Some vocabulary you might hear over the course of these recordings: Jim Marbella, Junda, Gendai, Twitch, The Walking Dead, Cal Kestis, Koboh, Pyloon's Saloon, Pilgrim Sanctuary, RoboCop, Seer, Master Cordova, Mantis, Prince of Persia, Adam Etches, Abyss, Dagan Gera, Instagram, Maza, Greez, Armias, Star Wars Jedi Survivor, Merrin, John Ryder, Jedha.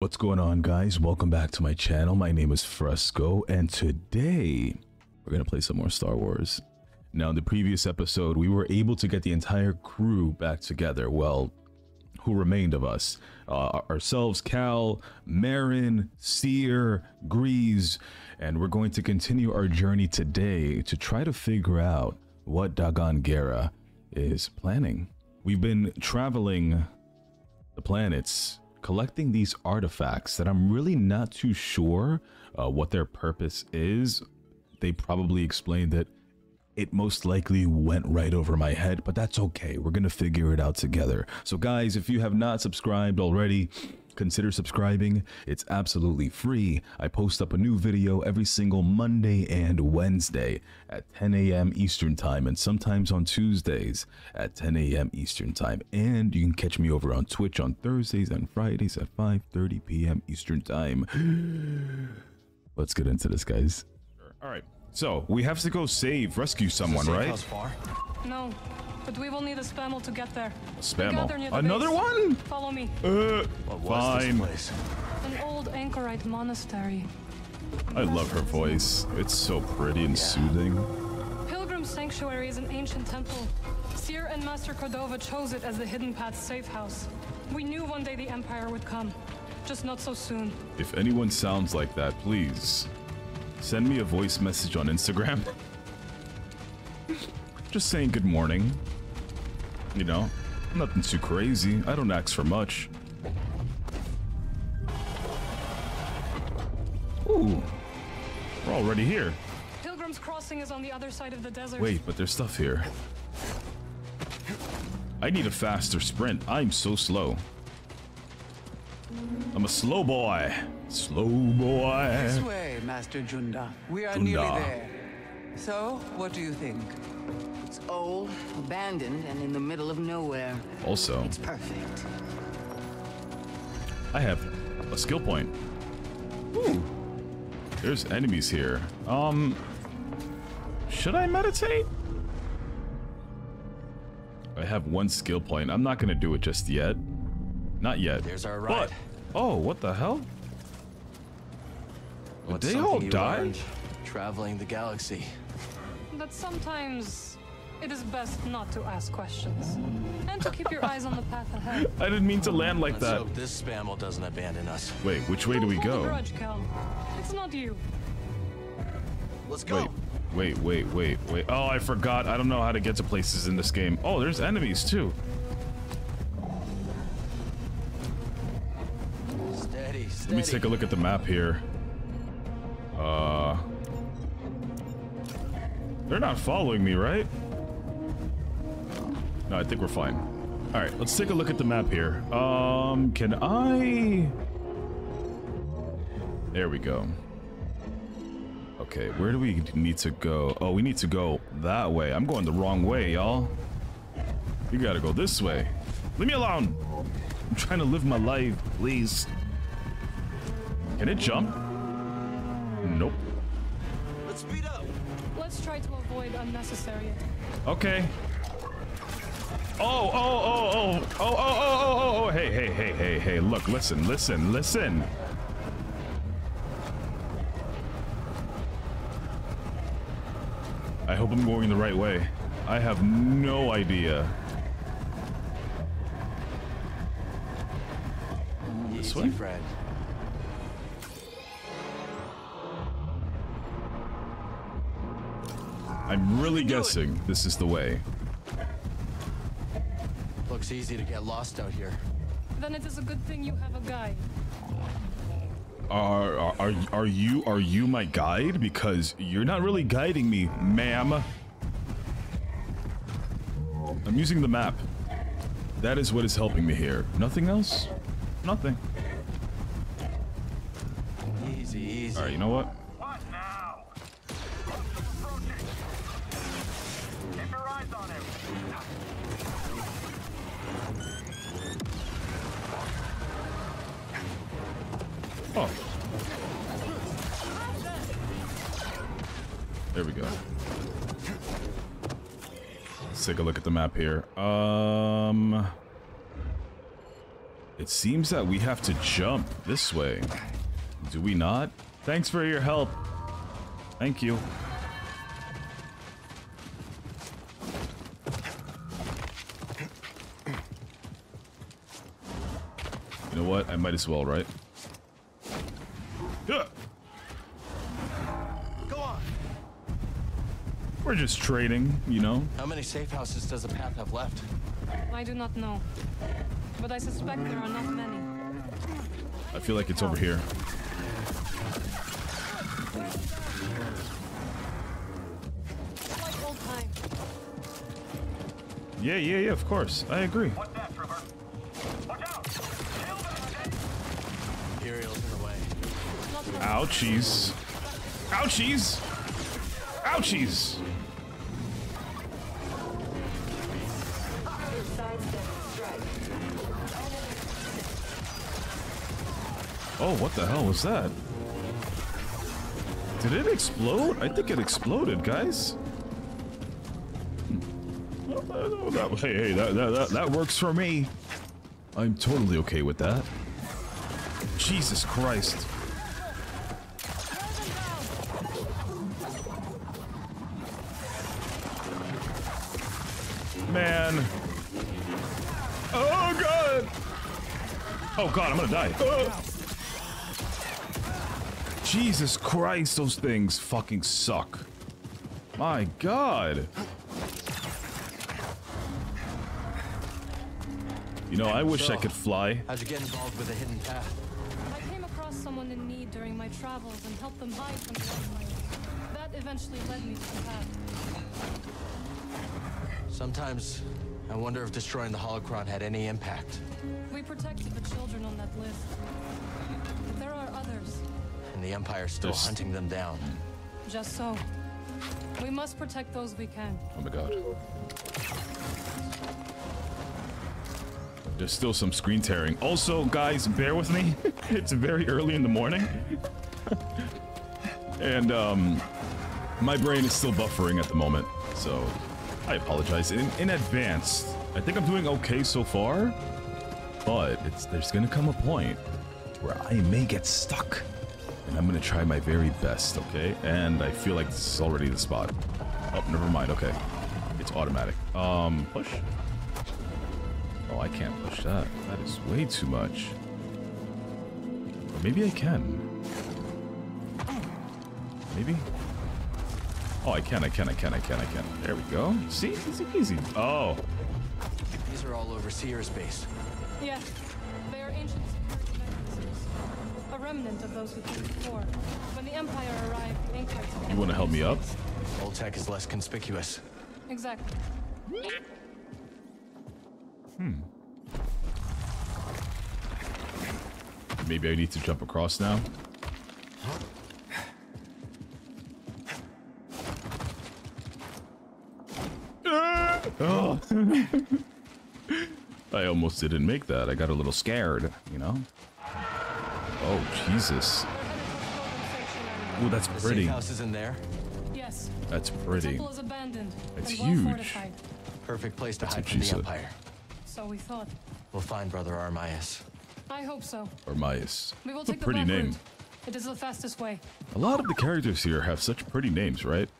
What's going on, guys? Welcome back to my channel. My name is Fresco, and today we're gonna play some more Star Wars. Now, in the previous episode, we were able to get the entire crew back together. Well, who remained of us? Ourselves, Kal, Merrin, Seer, Greez, and we're going to continue our journey today to try to figure out what Dagan Gera is planning. We've been traveling the planets, collecting these artifacts that I'm really not too sure what their purpose is. They probably explained that it most likely went right over my head, but that's okay. We're gonna figure it out together. So guys, if you have not subscribed already, consider subscribing. It's absolutely free. I post up a new video every single Monday and Wednesday at 10 a.m. Eastern Time, and sometimes on Tuesdays at 10 a.m. Eastern Time. And you can catch me over on Twitch on Thursdays and Fridays at 5:30 p.m. Eastern Time. Let's get into this, guys. All right. So, we have to go rescue someone, right? Far? No, but we will need a spammel to get there. A spammel? Another one? Follow me. What was fine. This place? An old anchorite monastery. I love her voice. It's so pretty and soothing. Pilgrim Sanctuary is an ancient temple. Seer and Master Cordova chose it as the Hidden Path's safe house. We knew one day the Empire would come, just not so soon. If anyone sounds like that, please send me a voice message on Instagram. Just saying good morning. You know, nothing too crazy. I don't ask for much. Ooh. We're already here. Pilgrim's Crossing is on the other side of the desert. Wait, but there's stuff here. I need a faster sprint. I'm so slow. I'm a slow boy. Slow boy. This way, Master Junda. We are nearly there. So, what do you think? It's old, abandoned, and in the middle of nowhere. Also, it's perfect. I have a skill point. Ooh. There's enemies here. Should I meditate? I have one skill point. I'm not gonna do it just yet. Not yet. There's our ride. But, oh, what the hell? Did they all die? Traveling the galaxy. But sometimes it is best not to ask questions and to keep your eyes on the path ahead. I didn't mean to land like that. Let's hope this spammel doesn't abandon us. Wait, which way do we go? Grudge, Cal. It's not you. Let's go. Wait. Oh, I forgot. I don't know how to get to places in this game. Oh, there's enemies too. Steady. Let me take a look at the map here. They're not following me, right? No, I think we're fine. All right, let's take a look at the map here. Can I? There we go. Okay, where do we need to go? Oh, we need to go that way. I'm going the wrong way, y'all. You gotta go this way. Leave me alone. I'm trying to live my life, please. Can it jump? Nope. Let's speed up. Let's try to avoid unnecessary. Okay. Oh, hey, look, listen. I hope I'm going the right way. I have no idea. This way? I'm really guessing this is the way. Looks easy to get lost out here. Then it is a good thing you have a guide. Are you my guide? Because you're not really guiding me, ma'am. I'm using the map. That is what is helping me here. Nothing else? Nothing. Easy. All right, you know what? Oh. There we go. Let's take a look at the map here. It seems that we have to jump this way. Do we not? Thanks for your help. Thank you. You know what? I might as well, right? Go on. We're just trading, you know? How many safe houses does the path have left? I do not know. But I suspect there are not many. I feel like it's over here. Like old time. Yeah, of course. I agree. What's that, Trooper? Watch out! Imperials in the way. Ouchies. Ouchies! Ouchies! Oh, what the hell was that? Did it explode? I think it exploded, guys. Hey, that works for me. I'm totally okay with that. Jesus Christ. Man. Oh, God. Oh, God, I'm gonna die. Oh. Jesus Christ, those things fucking suck. My God. You know, I wish I could fly. How'd you get involved with a hidden path? I came across someone in need during my travels and helped them hide from the limelight. That eventually led me to the path. Sometimes I wonder if destroying the holocron had any impact. We protected the children on that list. There are others. And the Empire still hunting them down. Just so. We must protect those we can. Oh my God. There's still some screen tearing. Also, guys, bear with me. It's very early in the morning. And my brain is still buffering at the moment. So I apologize in advance. I think I'm doing okay so far. But there's gonna come a point where I may get stuck. And I'm gonna try my very best, okay? And I feel like this is already the spot. Oh, never mind, okay. It's automatic. Push? Oh, I can't push that. That is way too much. Or maybe I can. Maybe? Oh, I can. There we go. See? Easy peasy. Oh. These are all over Seer's base. Yeah. They are ancient. Remnant of those who came before. When the Empire arrived, you want to help me up? Old tech is less conspicuous. Exactly. Maybe I need to jump across now. Oh. I almost didn't make that. I got a little scared, you know? Oh, Jesus. Oh, that's pretty. The house is in there? Yes. That's pretty. The temple is abandoned. That's huge. Fortified. Perfect place to hide from the Empire. So we thought. We'll find Brother Armias. I hope so. Armias. We will take the pretty name. Route. It is the fastest way. A lot of the characters here have such pretty names, right?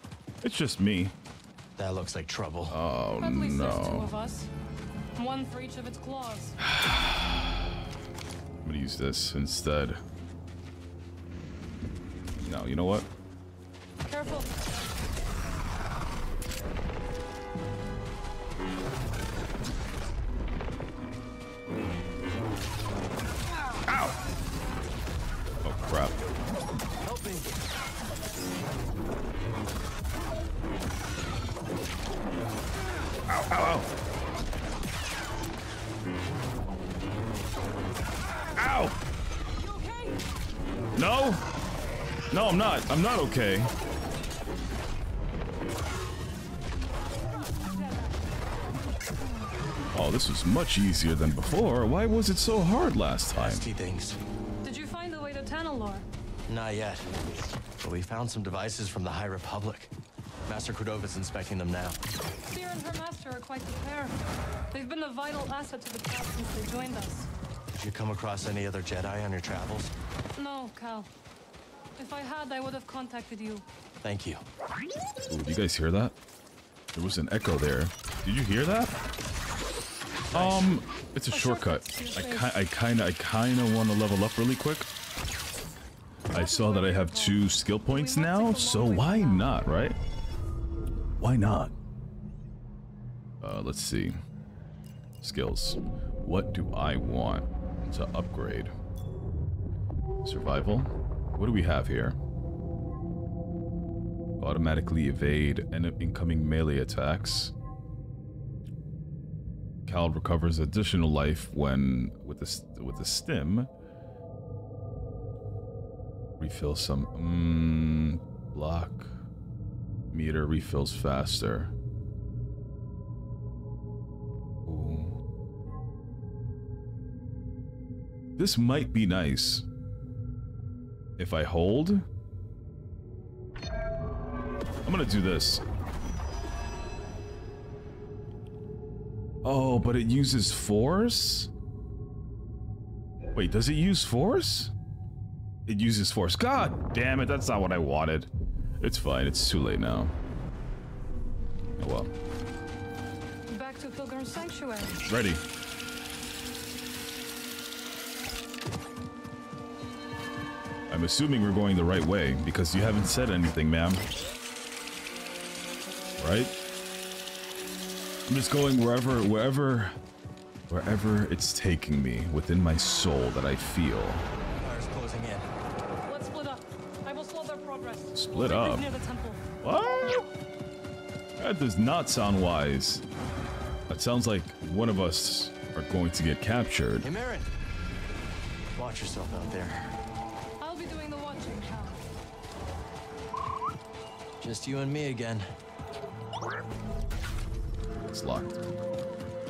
It's just me. That looks like trouble. Oh, at least there's two of us. One for each of its claws. I'm gonna use this instead. No, you know what? Careful. Ow! Oh crap. Help me. Ow, ow, ow. Ow! You okay? No! No, I'm not. I'm not okay. Oh, this was much easier than before. Why was it so hard last time? Did you find the way to Tanalorr? Not yet. But we found some devices from the High Republic. Master Cordova's inspecting them now. Seer and her master are quite the pair. They've been a vital asset to the path since they joined us. Did you come across any other Jedi on your travels? No, Kal. If I had, I would have contacted you. Thank you. Ooh, did you guys hear that? There was an echo there. Did you hear that? Nice. It's a shortcut. I kinda want to level up really quick. I saw that I have 2 skill points now, so why not, right? Why not? Let's see. Skills. What do I want to upgrade? Survival. What do we have here? Automatically evade incoming melee attacks. Kal recovers additional life when with the stim. Refill some block meter refills faster. Ooh. This might be nice if I hold. I'm gonna do this. Oh, but it uses force? Wait, does it use force? It uses force. God damn it, that's not what I wanted. It's fine, it's too late now. Oh well. Back to Pilgrim Sanctuary. Ready. I'm assuming we're going the right way because you haven't said anything, ma'am. Right? I'm just going wherever it's taking me within my soul that I feel. Fire's closing in. Let's split up. I will slow their progress. Split up? What? That does not sound wise. That sounds like one of us are going to get captured. Hey, Merrin. Watch yourself out there. I'll be doing the watching, Kal. Just you and me again. It's locked.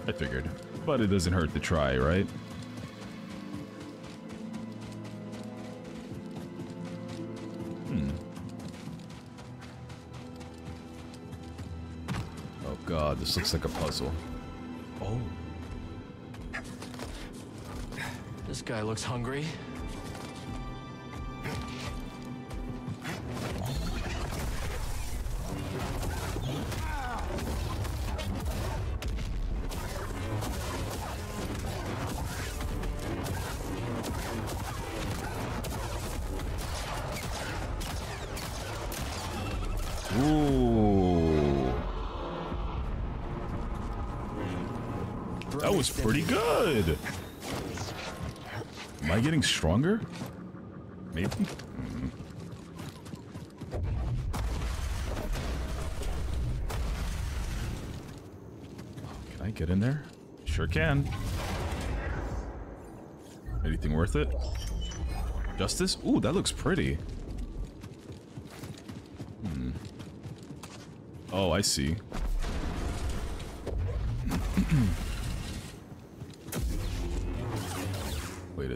I figured. But it doesn't hurt to try, right? Hmm. Oh god, this looks like a puzzle. Oh. This guy looks hungry. Was pretty good. Am I getting stronger? Maybe. Mm-hmm. Oh, can I get in there? Sure can. Anything worth it? Justice? Ooh, that looks pretty. Hmm. Oh, I see.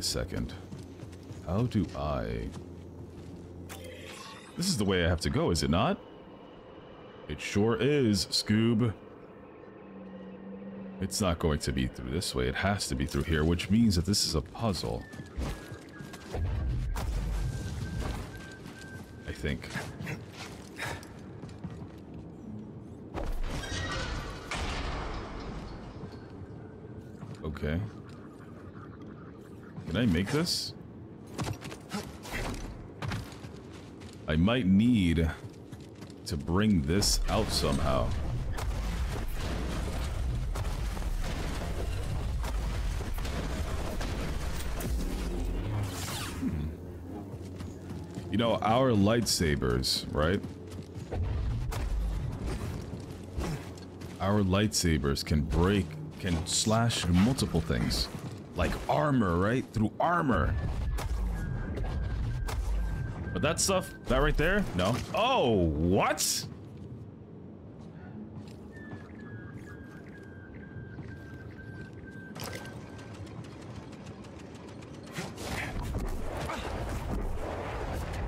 Second. How do I... This is the way I have to go, is it not? It sure is, Scoob. It's not going to be through this way. It has to be through here, which means that this is a puzzle. I think. Okay. Can I make this? I might need to bring this out somehow. Hmm. You know, our lightsabers, right? Our lightsabers can slash multiple things. Like armor, right? Through armor. But that stuff, that right there? No. Oh, what?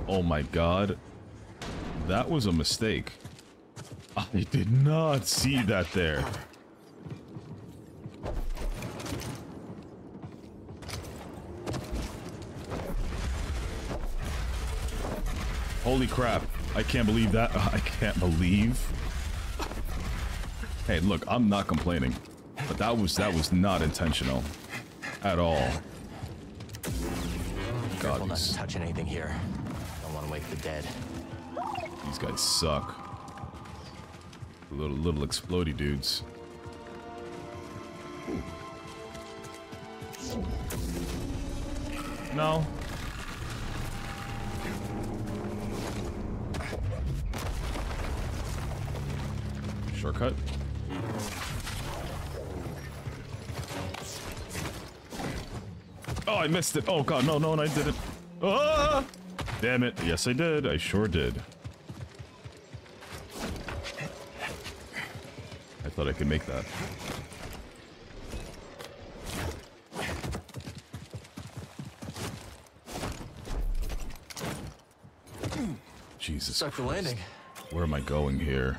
Oh my god. That was a mistake. I did not see that there. Holy crap. I can't believe that. I can't believe. Hey, look, I'm not complaining. But that was not intentional. At all. God, I'm not touching anything here. Don't want to wake the dead. These guys suck. Little explodey dudes. No. Shortcut. Oh, I missed it. Oh god, no, and I didn't. Ah! Damn it. Yes, I did. I sure did. I thought I could make that. Jesus Christ. Stuck the landing. Where am I going here?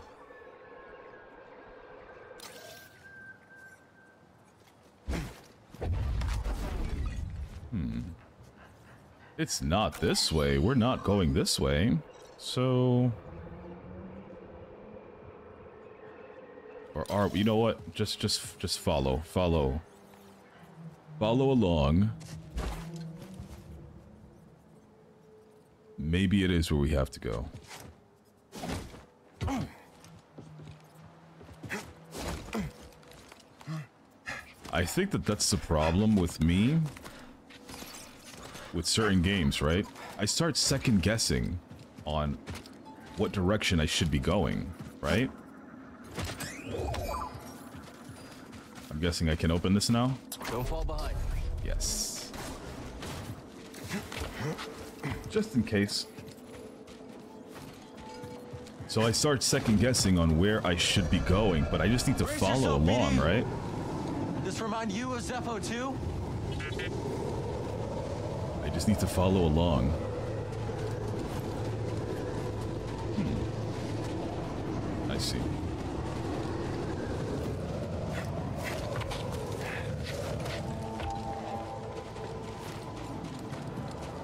It's not this way. We're not going this way. So... Or are we? You know what? Just follow. Follow. Follow along. Maybe it is where we have to go. I think that that's the problem with me. With certain games, right? I start second guessing on what direction I should be going, right? I'm guessing I can open this now? Don't fall behind. Yes. Just in case. So I start second guessing on where I should be going, but I just need to follow along, right? Does this remind you of Zepo 2? Just need to follow along. I see.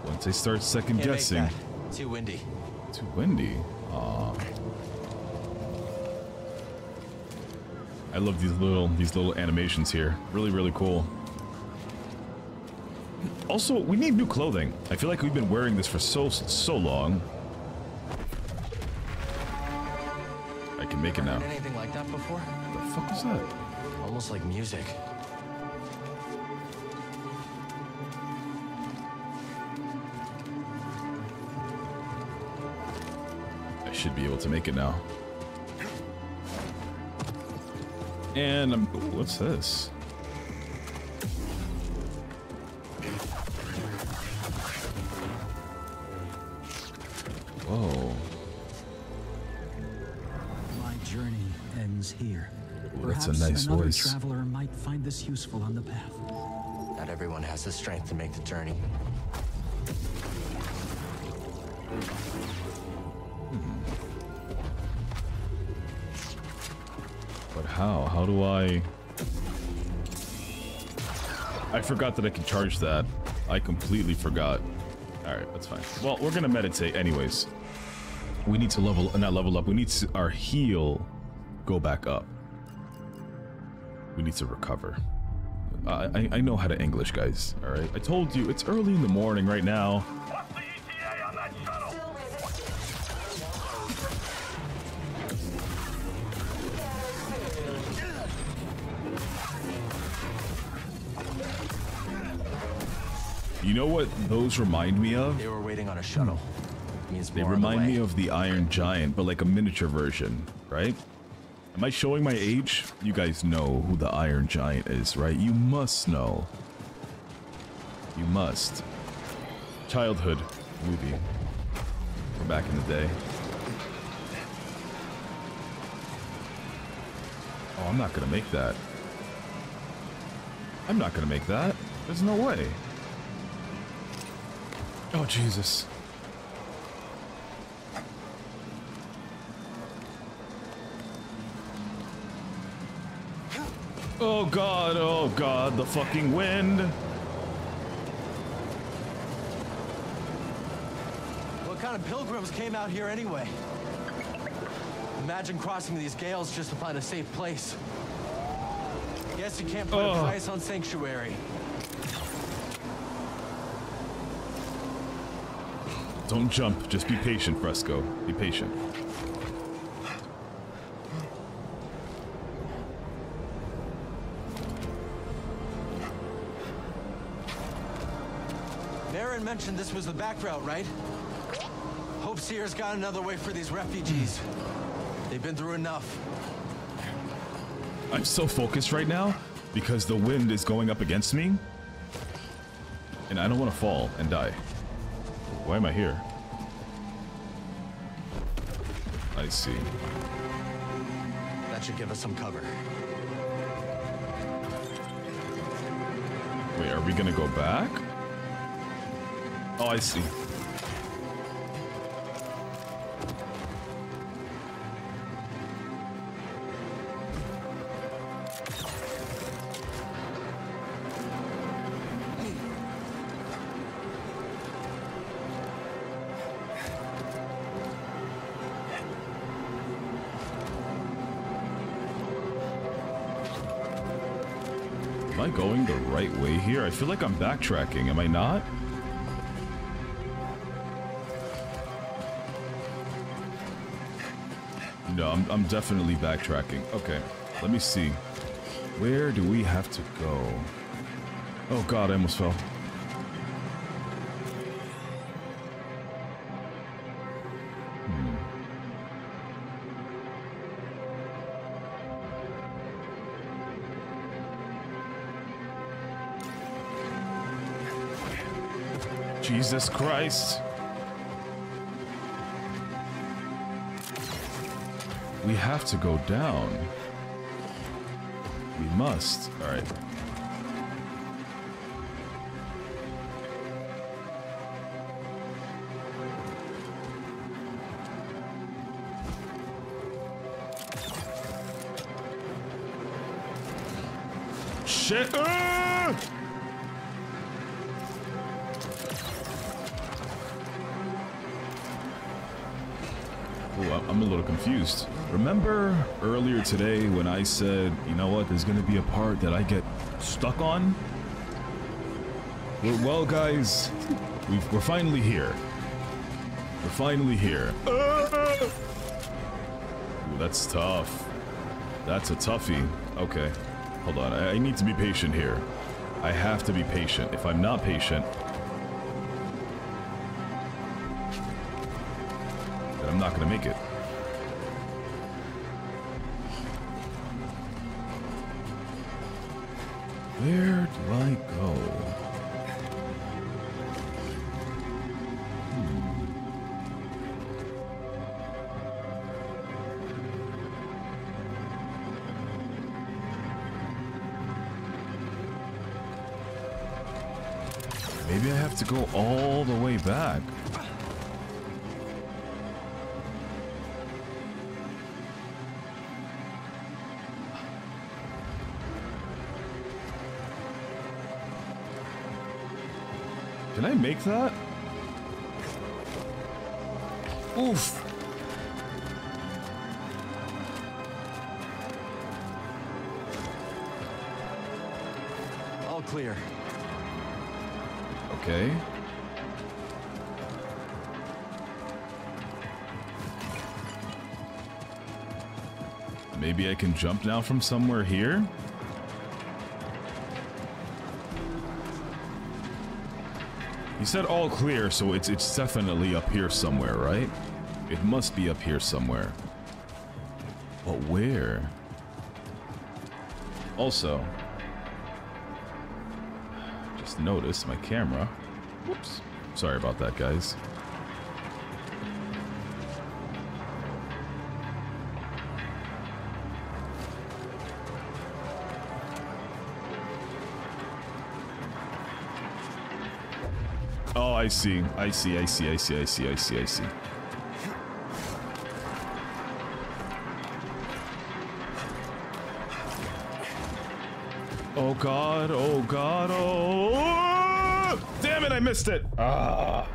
Once I start second guessing. Too windy. Too windy? Aww. I love these little animations here. Really, really cool. Also, we need new clothing. I feel like we've been wearing this for so long. I can make it now. Anything like that before? What the fuck is that? Almost like music. I should be able to make it now. And I'm... What's this? Whoa. My journey ends here. Ooh, that's a nice voice. Perhaps another traveler might find this useful on the path. Not everyone has the strength to make the journey. But how? How do I... I forgot that I can charge that. I completely forgot. Alright, that's fine. Well, we're gonna meditate anyways. We need to level, not level up, we need to, our heal go back up. We need to recover. I know how to English, guys, alright? I told you, it's early in the morning right now. What's the ETA on that shuttle? You know what those remind me of? They were waiting on a shuttle. They remind me of the Iron Giant, but like a miniature version, right? Am I showing my age? You guys know who the Iron Giant is, right? You must know. You must. Childhood movie from back in the day. Oh, I'm not gonna make that. I'm not gonna make that. There's no way. Oh, Jesus. Oh God, the fucking wind. Look kind of pilgrims came out here anyway? Imagine crossing these gales just to find a safe place. Guess you can't put a price on sanctuary. Don't jump, just be patient, Fresco. Be patient. Merrin mentioned this was the back route, right? Hope Seer's got another way for these refugees. They've been through enough. I'm so focused right now because the wind is going up against me. And I don't want to fall and die. Why am I here? I see. That should give us some cover. Wait, are we gonna go back? Oh, I see. Going the right way here? I feel like I'm backtracking, am I not? No, I'm definitely backtracking. Okay, let me see. Where do we have to go? Oh god, I almost fell. Jesus Christ. We have to go down. We must. All right. Shit. I'm a little confused. Remember earlier today when I said, you know what, there's gonna be a part that I get stuck on? Well guys, we're finally here. We're finally here. Ooh, that's tough. That's a toughie. Okay, hold on. I need to be patient here. I have to be patient. If I'm not patient, then I'm not gonna make it. Where do I go? Maybe I have to go all the way back. Can I make that? Oof. All clear. Okay. Maybe I can jump now from somewhere here? You said all clear, so it's definitely up here somewhere, right? It must be up here somewhere. But where? Also, just noticed my camera. Whoops. Sorry about that, guys. I see, I see, I see, I see, I see, I see, I see. Oh god, oh god, oh! Damn it, I missed it! Ah!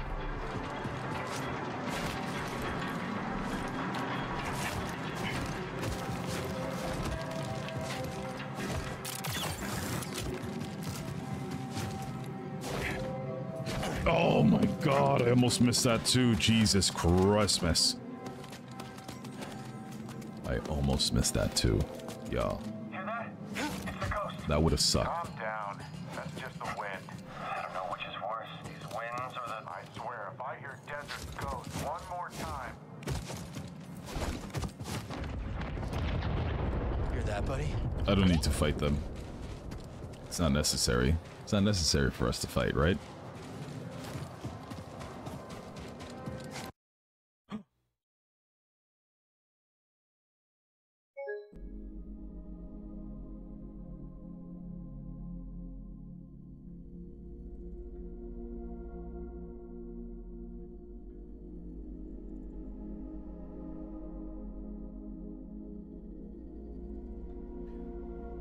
my god, I almost missed that too. Jesus Christmas. I almost missed that too. Y'all. Hear that? It's the coast. That would have sucked. Calm down. That's just the wind. I don't know which is worse. These winds or the... I swear, if I hear desert ghost one more time... Hear that, buddy? I don't need to fight them. It's not necessary. It's not necessary for us to fight, right?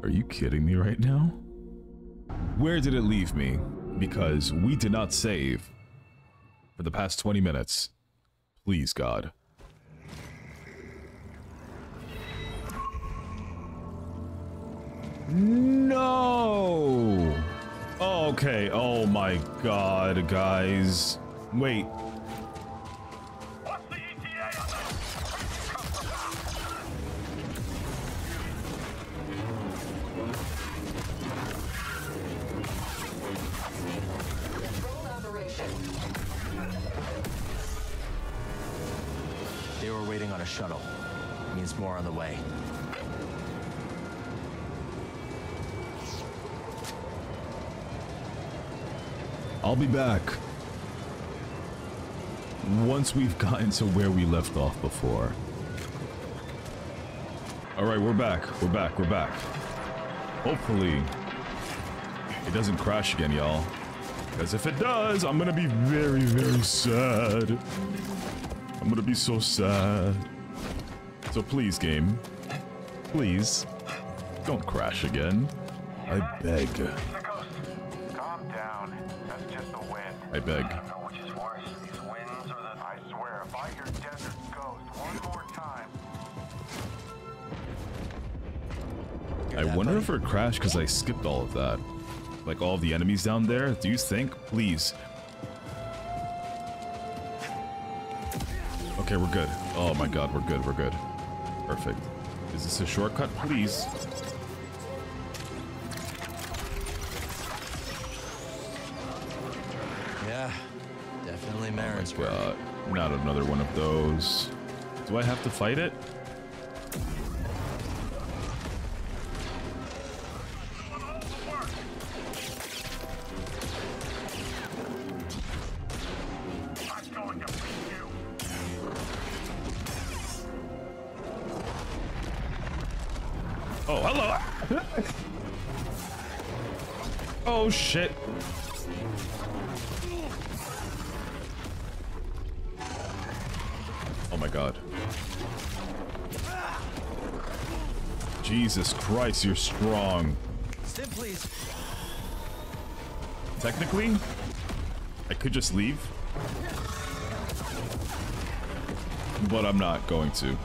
Are you kidding me right now? Where did it leave me? Because we did not save for the past 20 minutes. Please, God. No! Okay, oh my God, guys. Wait. Shuttle. It means more on the way. I'll be back. Once we've gotten to where we left off before. Alright, we're back. We're back. We're back. Hopefully, it doesn't crash again, y'all. Because if it does, I'm gonna be very, very sad. I'm gonna be so sad. So please, game, please, don't crash again. I beg. Calm down. That's just the wind. I beg. I don't know which is worse, these winds or the... I swear, if I hear desert ghost one more time. I wonder if it crashed because I skipped all of that. Like all the enemies down there. Do you think? Please. Okay, we're good. Oh my god, we're good, we're good. Perfect. Is this a shortcut, please? Yeah, definitely Merrin's work. Oh my god, not another one of those. Do I have to fight it? Oh shit. Oh my god. Jesus Christ, you're strong. Sim, please. Technically, I could just leave. But I'm not going to.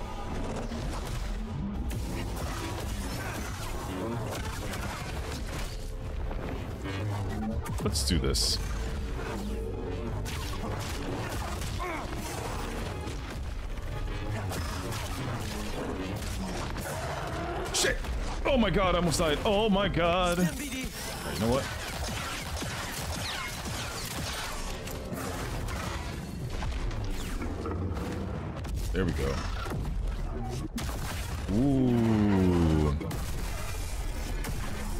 Let's do this. Shit! Oh my god, I almost died. Oh my god. You know what? There we go. Ooh.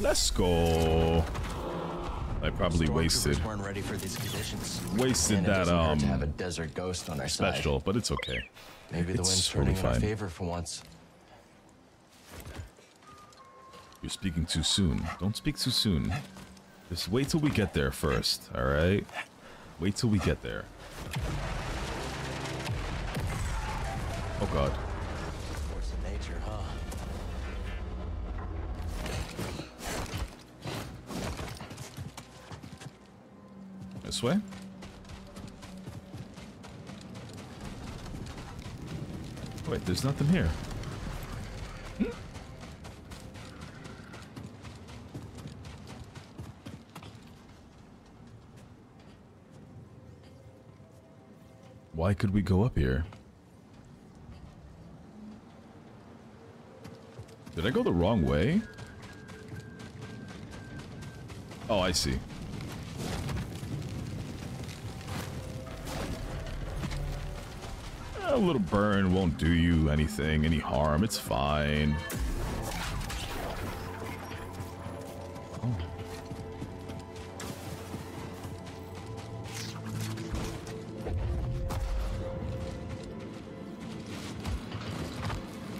Let's go. I probably wasted. Weren't ready for these conditions. Wasted that to have a desert ghost on our special, side. But it's okay. Maybe the wind's turning in our favor for once. You're speaking too soon. Don't speak too soon. Just wait till we get there first, all right? Wait till we get there. Oh god. Force of nature, huh? This way? Wait, there's nothing here. Hmm? Why could we go up here? Did I go the wrong way? Oh, I see. A little burn won't do you anything, any harm. It's fine. Oh.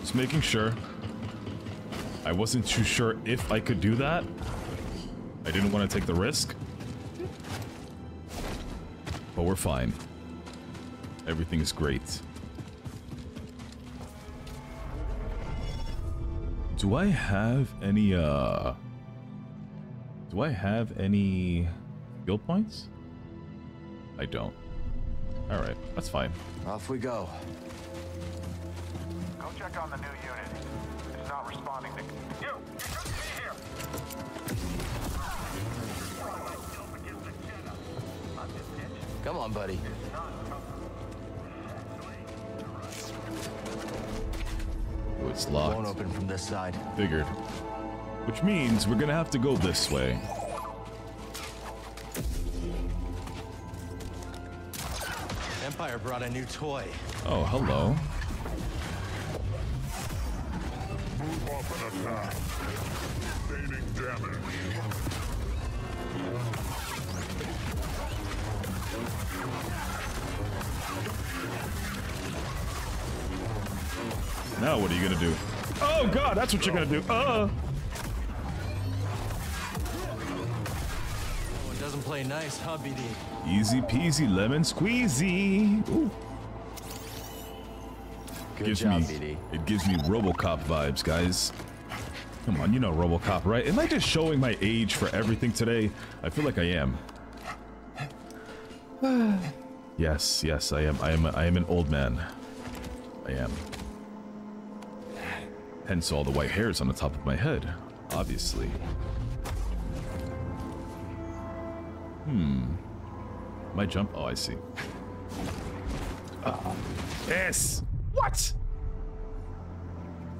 Just making sure. I wasn't too sure if I could do that. I didn't want to take the risk. But we're fine. Everything is great. Do I have any, do I have any guild points? I don't. Alright, that's fine. Off we go. Go check on the new unit. It's not responding to... You! You shouldn't be here! Come on, buddy. It's locked. Won't open from this side. Figured. Which means we're gonna have to go this way. Empire brought a new toy. Oh, hello. Move off an attack. Feigning damage. Now what are you gonna do? Oh god, that's what you're gonna do. Oh, it doesn't play nice, huh, BD? Easy peasy lemon squeezy. Ooh. Good job, BD. It gives me RoboCop vibes, guys. Come on, you know RoboCop, right? Am I just showing my age for everything today? I feel like I am. Yes, yes, I am. I am an old man. I am. Hence all the white hairs on the top of my head, obviously. Hmm. My jump? Oh, I see. Yes! What?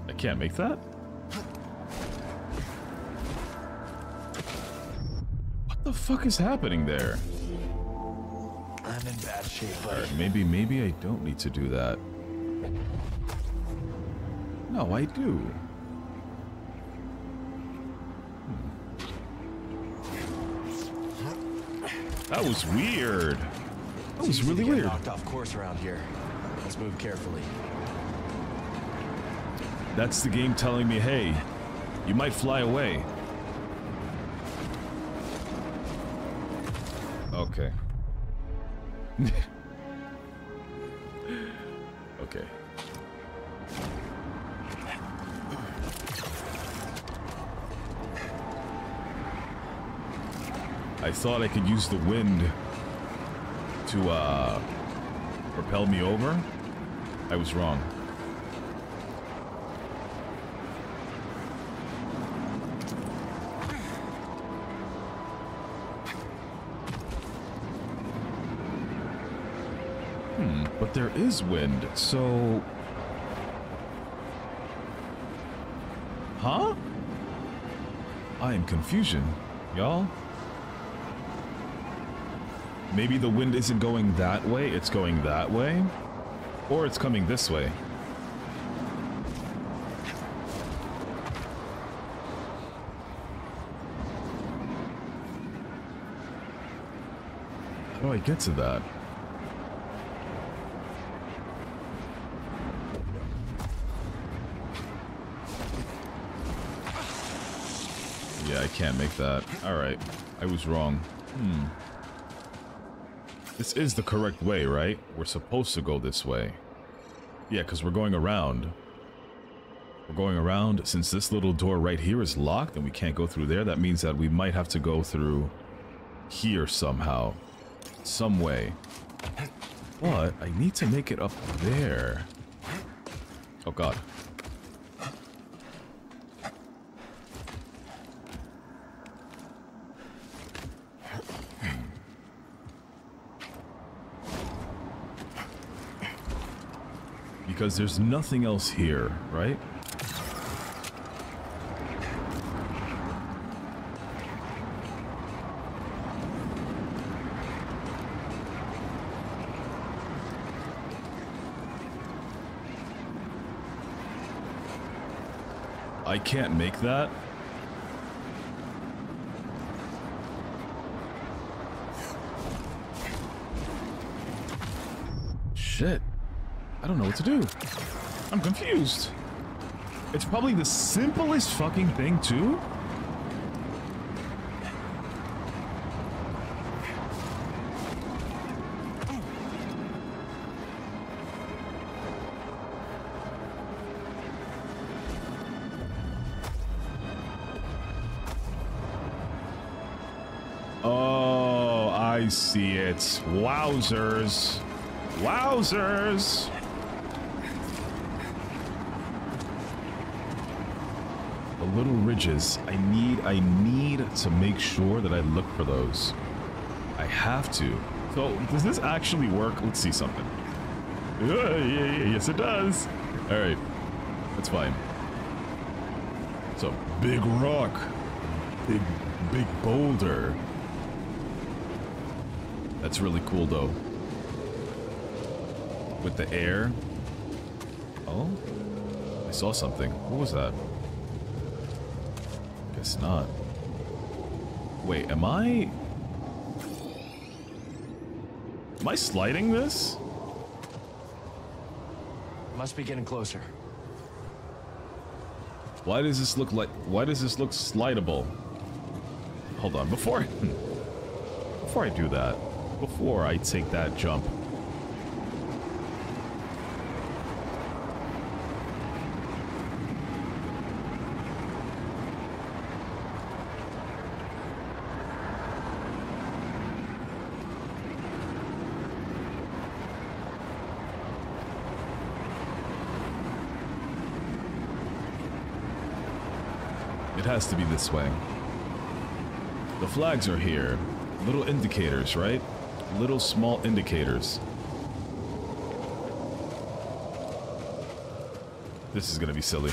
I can't make that? What the fuck is happening there? I'm in bad shape, buddy. Maybe I don't need to do that. No, I do. That was weird. That was really weird. Knocked off course around here. Let's move carefully. That's the game telling me, hey, you might fly away. Okay. Okay. I thought I could use the wind to, propel me over. I was wrong. Hmm, but there is wind, so... Huh? I am confusion, y'all. Maybe the wind isn't going that way, it's going that way, or it's coming this way. How do I get to that? Yeah, I can't make that. Alright, I was wrong. Hmm. This is the correct way, right? We're supposed to go this way. Yeah, because we're going around. We're going around. Since this little door right here is locked and we can't go through there, that means that we might have to go through here somehow. Some way. But I need to make it up there. Oh god. because there's nothing else here, right? I can't make that. Shit. I don't know what to do. I'm confused. It's probably the simplest fucking thing, too. See it. Wowzers. Wowzers. The little ridges. I need to make sure that I look for those. I have to. So, does this actually work? Let's see something. Yes, it does. All right. That's fine. So, big rock. Big boulder. That's really cool, though. With the air. Oh? I saw something. What was that? Guess not. Wait, am I sliding this? Must be getting closer. Why does this look like... Why does this look slidable? Hold on. Before I do that... Before I take that jump. It has to be this way. The flags are here. Little indicators, right? Little small indicators. This is gonna be silly.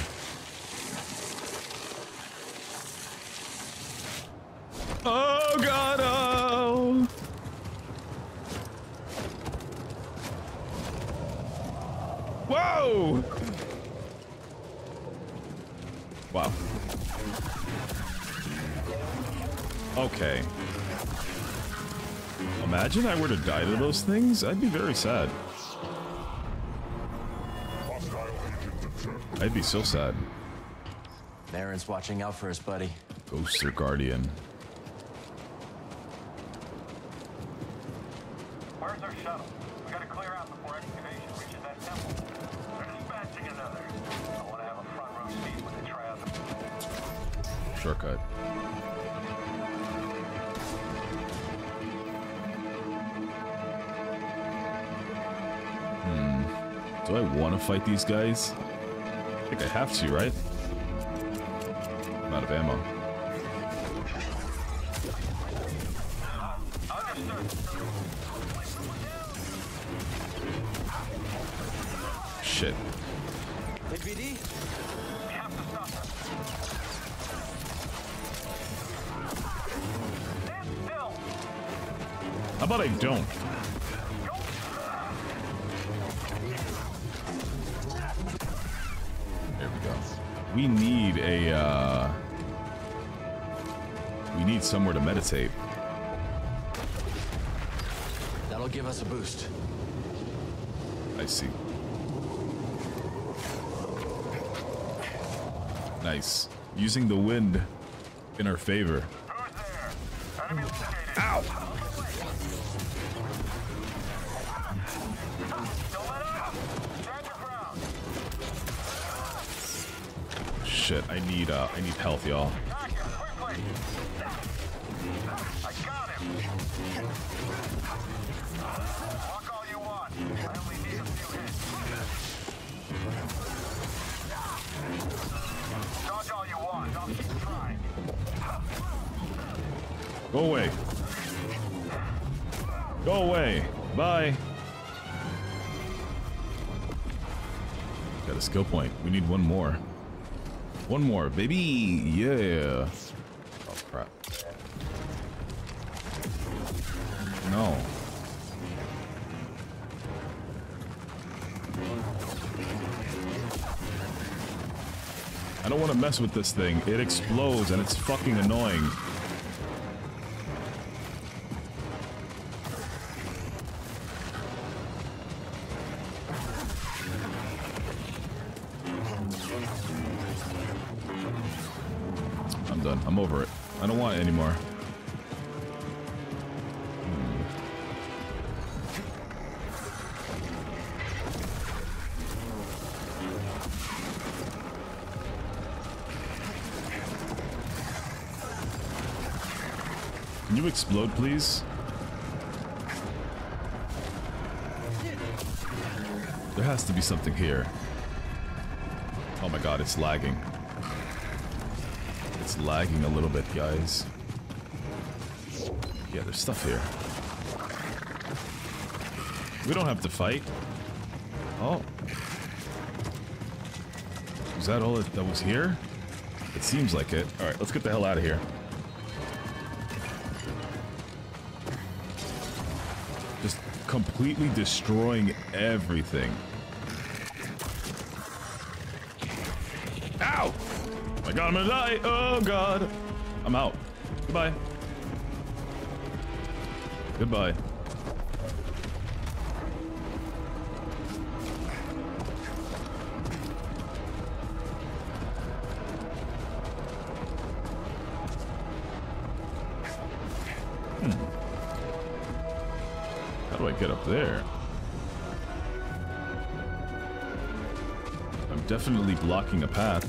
Oh god, oh! Whoa! Wow. Okay. Imagine I were to die to those things, I'd be very sad. I'd be so sad. Merrin's watching out for us, buddy. Ghost or Guardian. Where's our shuttle? We gotta clear out before excavation reaches that temple. They're dispatching another. I wanna have a front row seat when they try out the shortcut. Do I want to fight these guys? I think I have to, right? I'm out of ammo. Shit. How about I don't? We need a, we need somewhere to meditate. That'll give us a boost. I see. Nice. Using the wind in our favor. Ow! Shit, I need health, y'all. Go away. Go away. Bye. Got a skill point. We need one more. One more, baby. Yeah. Oh, crap. No. I don't want to mess with this thing. It explodes and it's fucking annoying. I'm done. I'm over it. I don't want it anymore. Can you explode, please? There has to be something here. Oh my god, it's lagging. It's lagging a little bit, guys. Yeah, there's stuff here. We don't have to fight. Oh. Was that all that was here? It seems like it. Alright, let's get the hell out of here. Completely destroying everything. Ow! Oh my god, I'm gonna die! Oh god! I'm out. Goodbye. Goodbye. Get up there. I'm definitely blocking a path.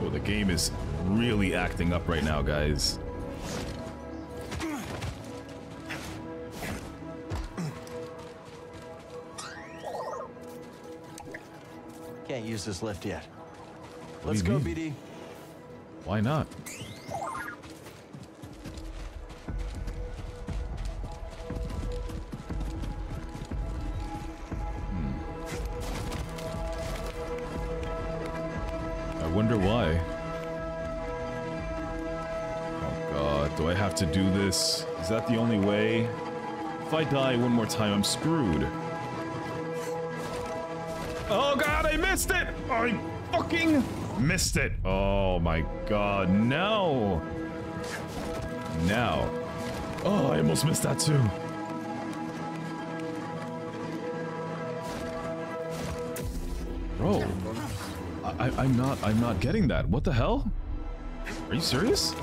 Oh, the game is really acting up right now, guys. Can't use this lift yet. Let's go, BD. Why not? To do this? Is that the only way? If I die one more time, I'm screwed. Oh god, I missed it! I fucking missed it! Oh my god, no! Now. Oh, I almost missed that too. Bro. I'm not getting that. What the hell? Are you serious?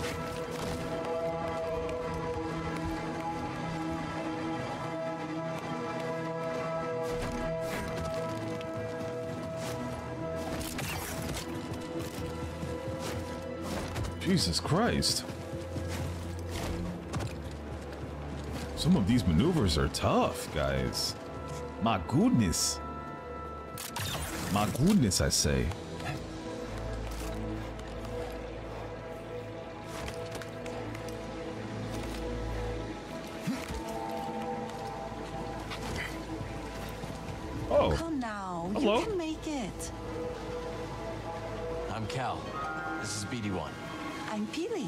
Jesus Christ. Some of these maneuvers are tough, guys. My goodness. My goodness, I say. Oh. Come now. Hello? You can make it. I'm Kal. This is BD1. I'm Pili.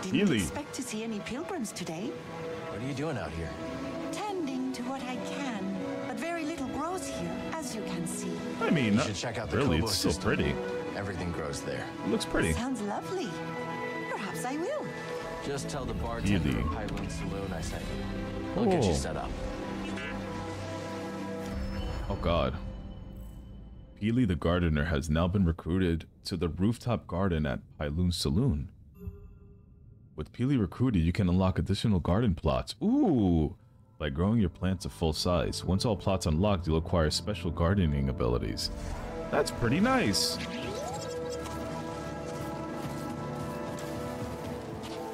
Didn't expect to see any pilgrims today. What are you doing out here? Tending to what I can, but very little grows here, as you can see. I mean, you should check out the Koboh system. It's so pretty. Everything grows there. It looks pretty. Sounds lovely. Perhaps I will. Just tell the bartender at Pyloon's Saloon I sent you. We'll get you set up. Oh god. Pili the gardener has now been recruited to the rooftop garden at Pyloon's Saloon. With Pili recruited, you can unlock additional garden plots. Ooh! By growing your plants to full size. Once all plots unlocked, you'll acquire special gardening abilities. That's pretty nice!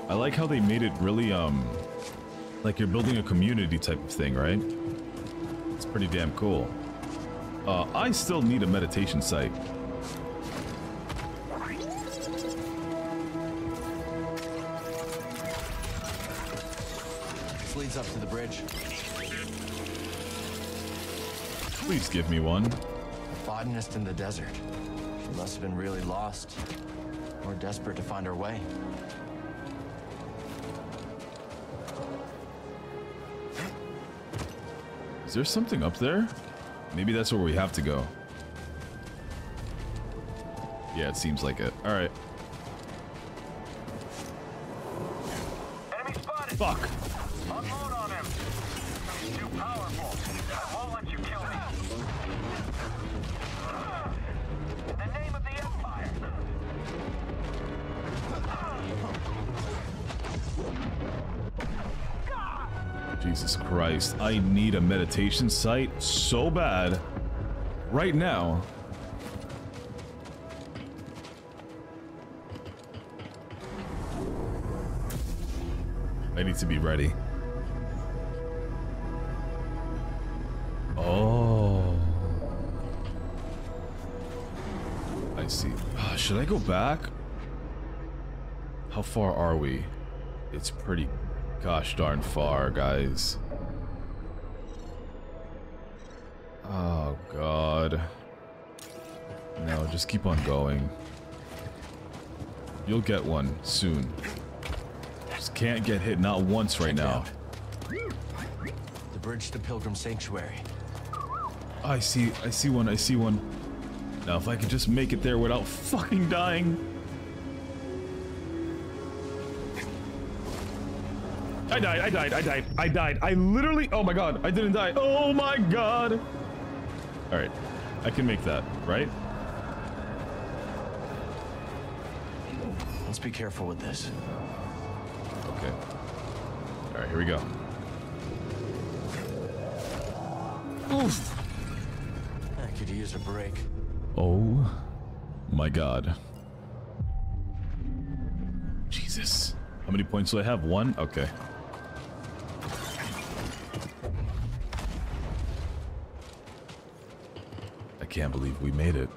I like how they made it really, like you're building a community type of thing, right? It's pretty damn cool. I still need a meditation site. Up to the bridge. Please give me one. A botanist in the desert. She must have been really lost. Or desperate to find her way. Is there something up there? Maybe that's where we have to go. Yeah, it seems like it. All right. Enemy spotted. Fuck. Unload on him. He's too powerful. I won't let you kill me. In the name of the Empire. Jesus Christ, I need a meditation site so bad right now. I need to be ready. Oh. I see. Should I go back? How far are we? It's pretty gosh darn far, guys. Oh, God. No, just keep on going. You'll get one soon. Just can't get hit, not once right now. The bridge to Pilgrim Sanctuary. I see one. Now if I could just make it there without fucking dying. I died. I literally, oh my God, I didn't die. Oh my God. All right, I can make that, right? Let's be careful with this. Okay. All right, here we go. Oof. I could use a break. Oh my God. Jesus. How many points do I have? One? Okay. I can't believe we made it.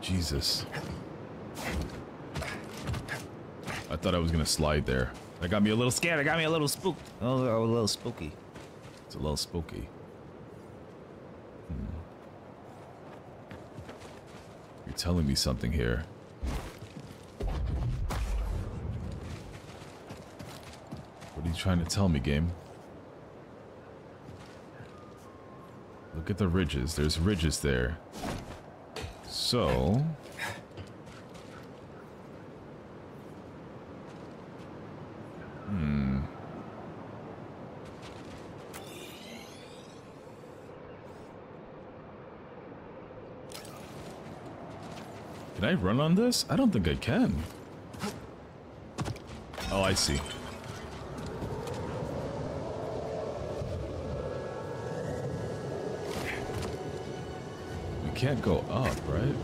Jesus. I thought I was gonna slide there. That got me a little scared. It got me a little spooked. Oh, a little spooky. It's a little spooky. You're telling me something here. What are you trying to tell me, game? Look at the ridges. There's ridges there. So... Can I run on this? I don't think I can. Oh, I see. We can't go up, right?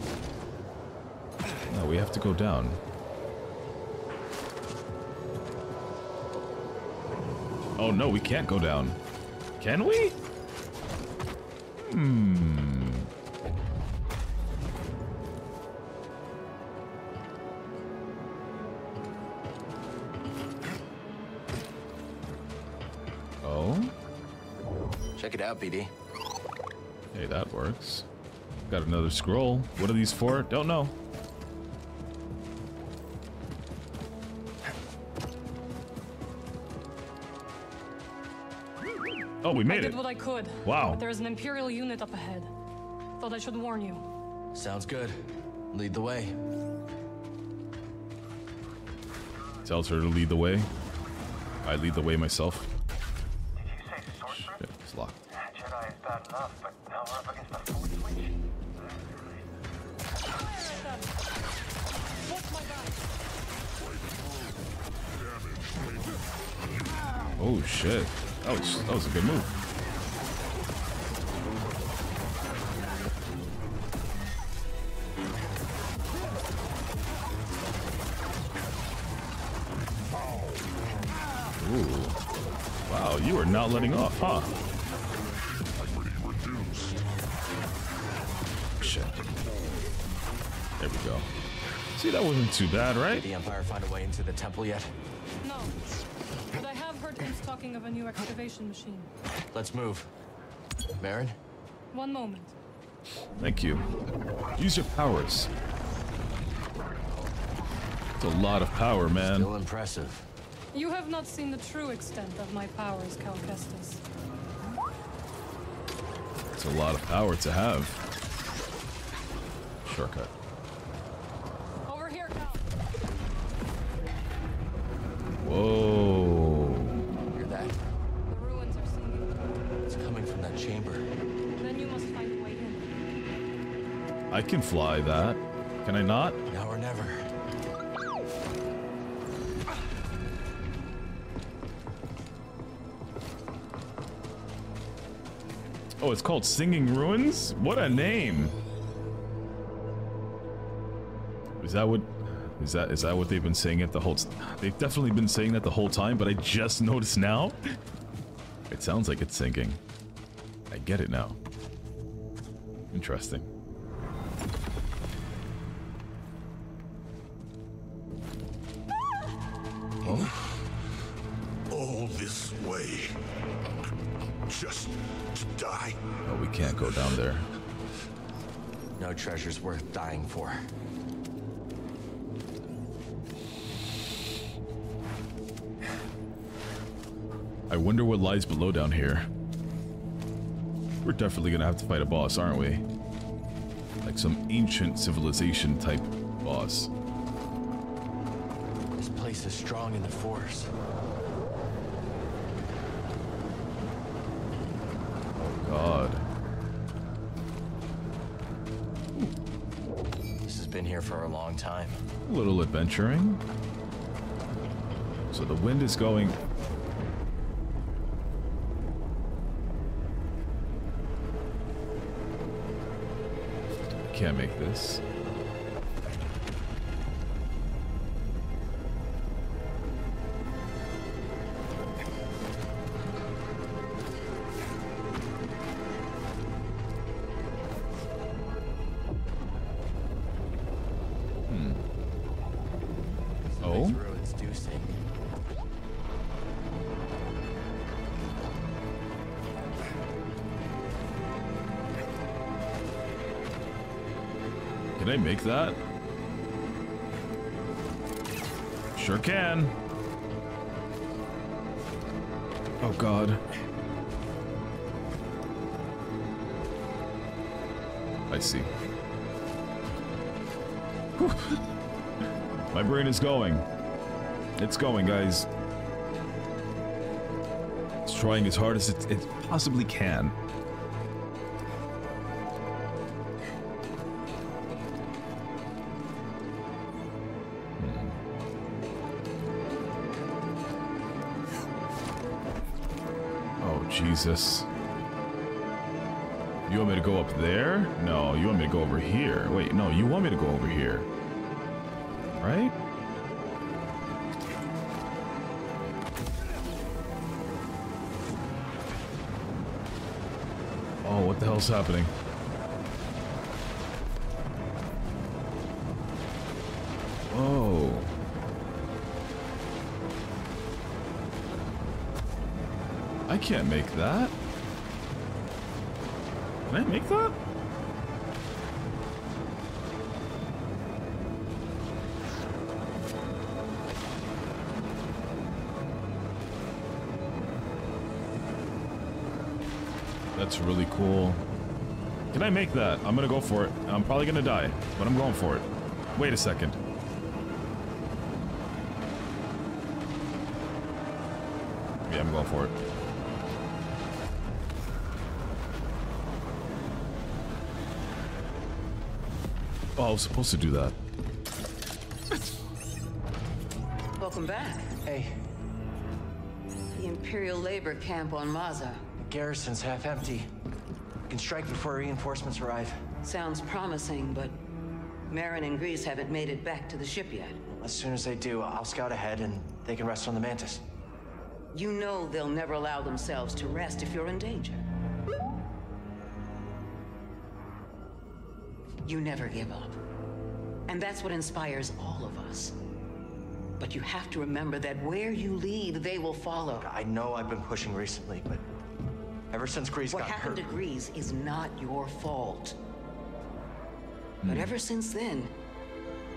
No, we have to go down. Oh no, we can't go down. Can we? Oh. Check it out, BD. Hey, that works. Got another scroll. What are these for? Don't know. Oh, we made it. I did what I could. Wow. But there is an Imperial unit up ahead. Thought I should warn you. Sounds good. Lead the way. Tells her to lead the way. I lead the way myself. Did you say the sorcerer? Shit, it's locked. Jedi is bad enough, but now we're up against the full switch. Oh, shit. That was a good move. Ooh. Wow, you are not letting off, huh? Shit. There we go. See, that wasn't too bad, right? Did the Empire find a way into the temple yet? No. But I have heard him talking of a new excavation machine. Let's move. Merrin? One moment. Thank you. Use your powers. It's a lot of power, man. Still impressive. You have not seen the true extent of my powers, Cal Kestis. It's a lot of power to have. Shortcut. Over here, Cal. Whoa. Hear that? The ruins are singing. It's coming from that chamber. Then you must find a way in. I can fly that. Can I not? Now or never. Oh, it's called Singing Ruins? What a name! Is that what they've been saying it the whole time? They've definitely been saying that the whole time, but I just noticed now. It sounds like it's sinking. I get it now. Interesting. Oh. All this way. Just to die. Oh, we can't go down there. No treasure's worth dying for. I wonder what lies below down here. We're definitely gonna have to fight a boss, aren't we? Like some ancient civilization type boss. This place is strong in the Force. God. This has been here for a long time. A little adventuring. So the wind is going. I can't make this. Can I make that? Sure can. Oh God. I see. My brain is going. It's going, guys. It's trying as hard as it possibly can. Jesus. You want me to go up there? No, you want me to go over here. Wait, no, you want me to go over here. Right? Oh, what the hell's happening? I can't make that. Can I make that? That's really cool. Can I make that? I'm gonna go for it. I'm probably gonna die, but I'm going for it. Wait a second. Yeah, I'm going for it. Oh, I was supposed to do that. Welcome back. Hey. The Imperial labor camp on Maza. The garrison's half empty. We can strike before reinforcements arrive. Sounds promising, but Merrin and Greez haven't made it back to the ship yet. As soon as they do, I'll scout ahead and they can rest on the Mantis. You know they'll never allow themselves to rest if you're in danger. You never give up. And that's what inspires all of us. But you have to remember that where you lead, they will follow. I know I've been pushing recently, but Ever since Greez got hurt. What happened to Greez is not your fault. But ever since then,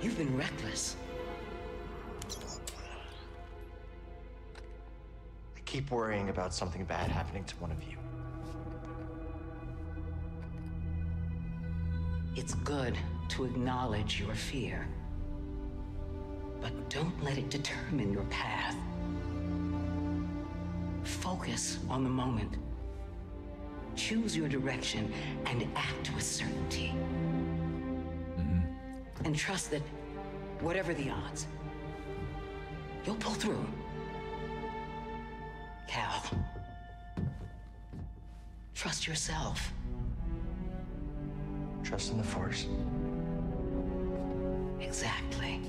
you've been reckless. I keep worrying about something bad happening to one of you. It's good to acknowledge your fear, but don't let it determine your path. Focus on the moment. Choose your direction and act with certainty. And trust that, whatever the odds, you'll pull through. Kal, trust yourself. Trust in the Force. Exactly.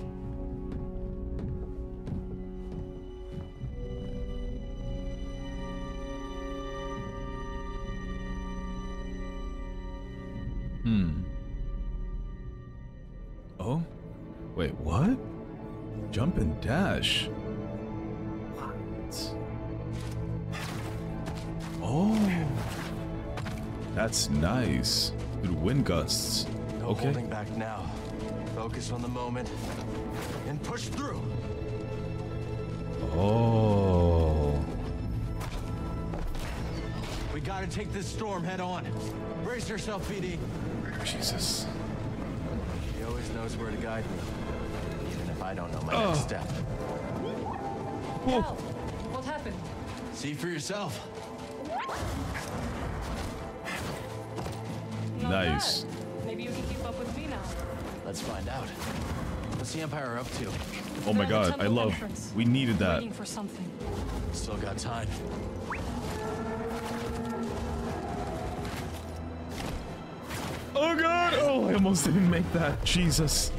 Oh? Wait, what? Jump and dash. What? Oh. That's nice. Good wind gusts. No holding back now. Focus on the moment and push through. Oh. We gotta take this storm head on. Brace yourself, PD. Jesus. He always knows where to guide me, even if I don't know my next step. Whoa. Kal, what happened? See for yourself. Not nice. Bad. Maybe you can keep up with me now. Let's find out. What's the Empire up to? Oh my God! I love. Entrance. We needed that. Waiting for something. Still got time. Oh God! Oh, I almost didn't make that. Jesus.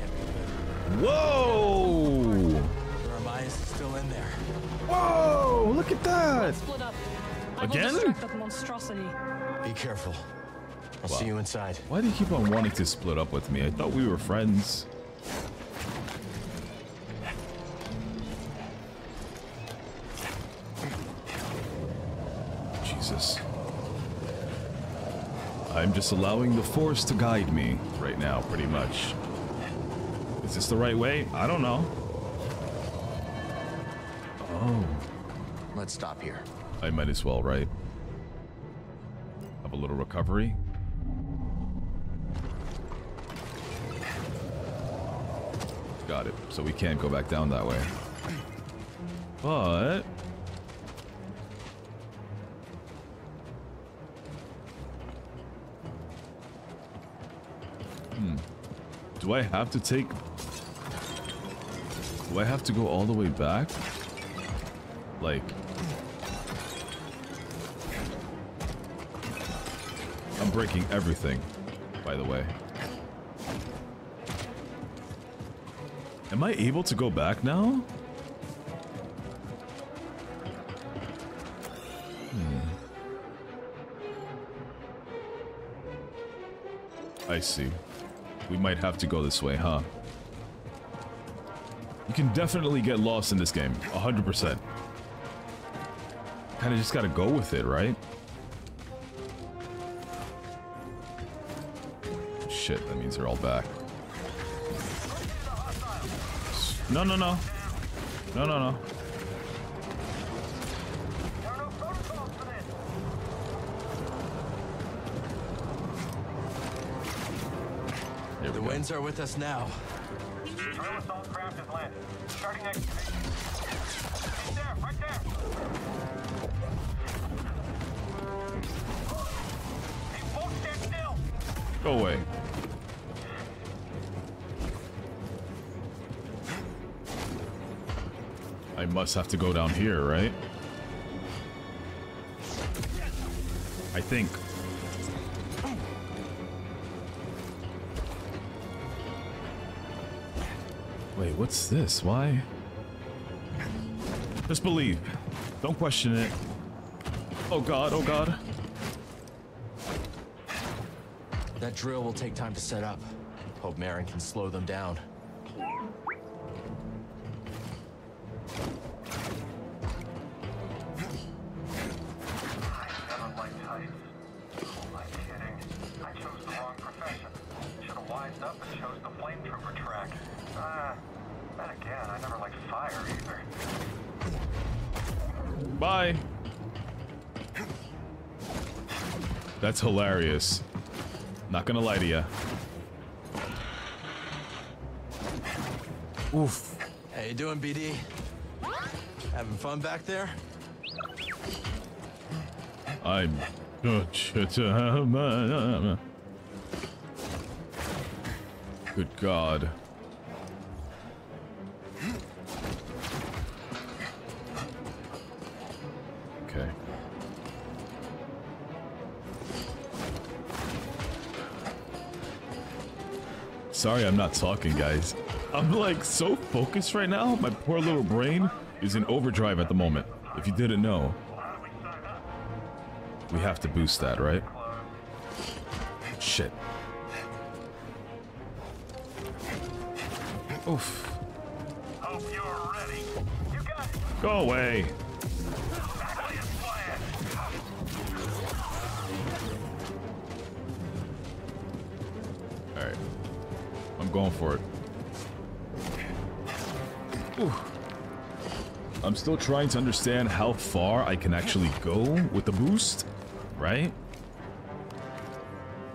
Whoa! Our Mayas is still in there. Whoa! Look at that! Split up. Again? I will distract that monstrosity. Be careful. I'll see you inside. Why do you keep on wanting to split up with me? I thought we were friends. Jesus. I'm just allowing the Force to guide me right now, pretty much. Is this the right way? I don't know. Oh. Let's stop here. I might as well, right? Have a little recovery. Got it. So we can't go back down that way. But... Do I have to take... Do I have to go all the way back? Like... I'm breaking everything, by the way. Am I able to go back now? I see. We might have to go this way, huh? You can definitely get lost in this game, 100%. Kinda just gotta go with it, right? Shit, that means they're all back. No, no, no. No, no, no. The winds are with us now. Our assault craft has landed. Starting excavation. Right there, right there. They won't stand still. Go away. I must have to go down here, right? I think. Wait, what's this? Why? Just believe. Don't question it. Oh God, oh God. That drill will take time to set up. Hope Merrin can slow them down. Bye. That's hilarious. Not gonna lie to ya. Oof. How you doing, BD? Having fun back there? I'm... Good God. Okay. Sorry I'm not talking, guys. I'm like so focused right now. My poor little brain is in overdrive at the moment. If you didn't know. We have to boost that, right? Shit. Oof. Hope you're ready. You got it. Go away. Alright. I'm going for it. Oof. I'm still trying to understand how far I can actually go with the boost. Right?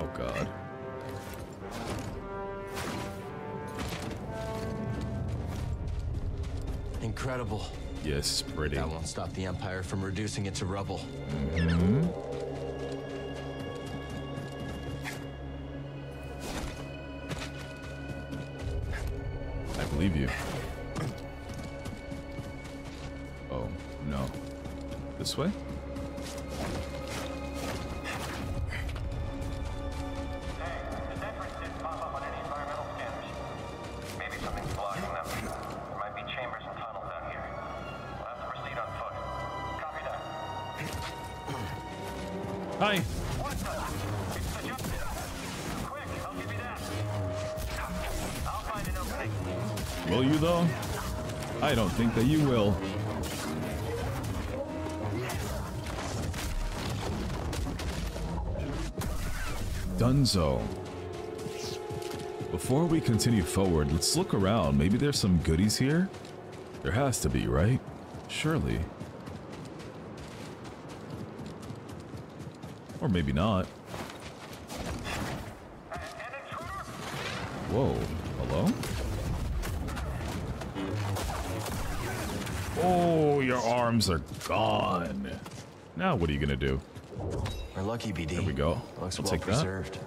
Oh God. Incredible. Yes, pretty. That won't stop the Empire from reducing it to rubble. Mm-hmm. I believe you. Oh, no. This way? I think that you will. Dunzo. Before we continue forward, let's look around. Maybe there's some goodies here? There has to be, right? Surely. Or maybe not. Whoa. Hello? Oh, your arms are gone. Now what are you gonna do? We're lucky, BD. There we go. Looks well preserved.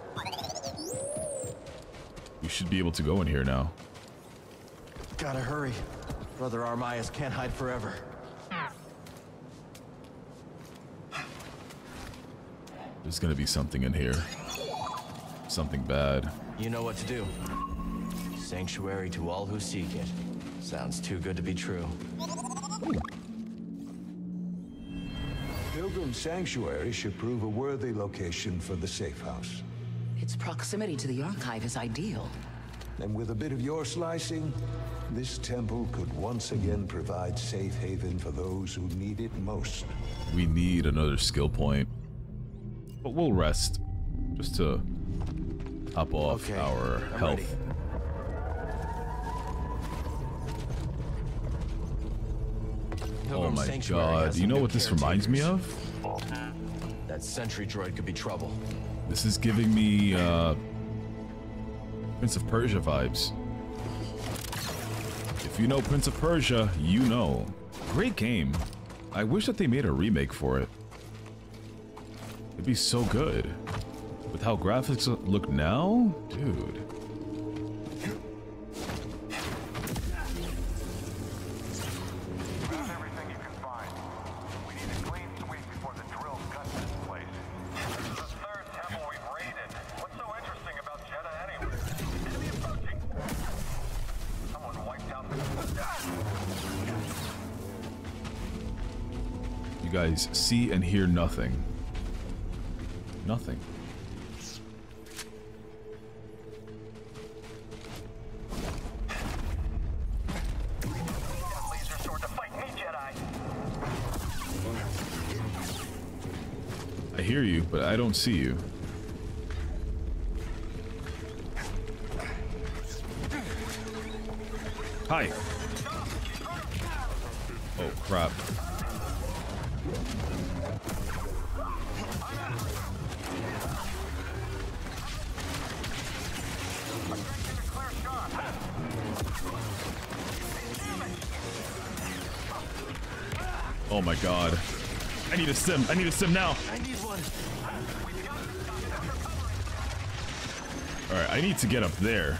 We should be able to go in here now. Gotta hurry. Brother Armias can't hide forever. There's gonna be something in here. Something bad. You know what to do. Sanctuary to all who seek it. Sounds too good to be true. Pilgrim Sanctuary should prove a worthy location for the safe house. Its proximity to the archive is ideal. And with a bit of your slicing, this temple could once again provide safe haven for those who need it most. We need another skill point. But we'll rest. Just to top off our health. Ready. Oh my God, you know what this reminds me of? That sentry droid could be trouble. This is giving me, Prince of Persia vibes. If you know Prince of Persia, you know. Great game. I wish that they made a remake for it. It'd be so good. With how graphics look now? Dude. See and hear nothing. Nothing. I hear you, but I don't see you. Hi. Oh crap. Oh my god. I need a sim. I need a sim now. I need one. Alright, I need to get up there.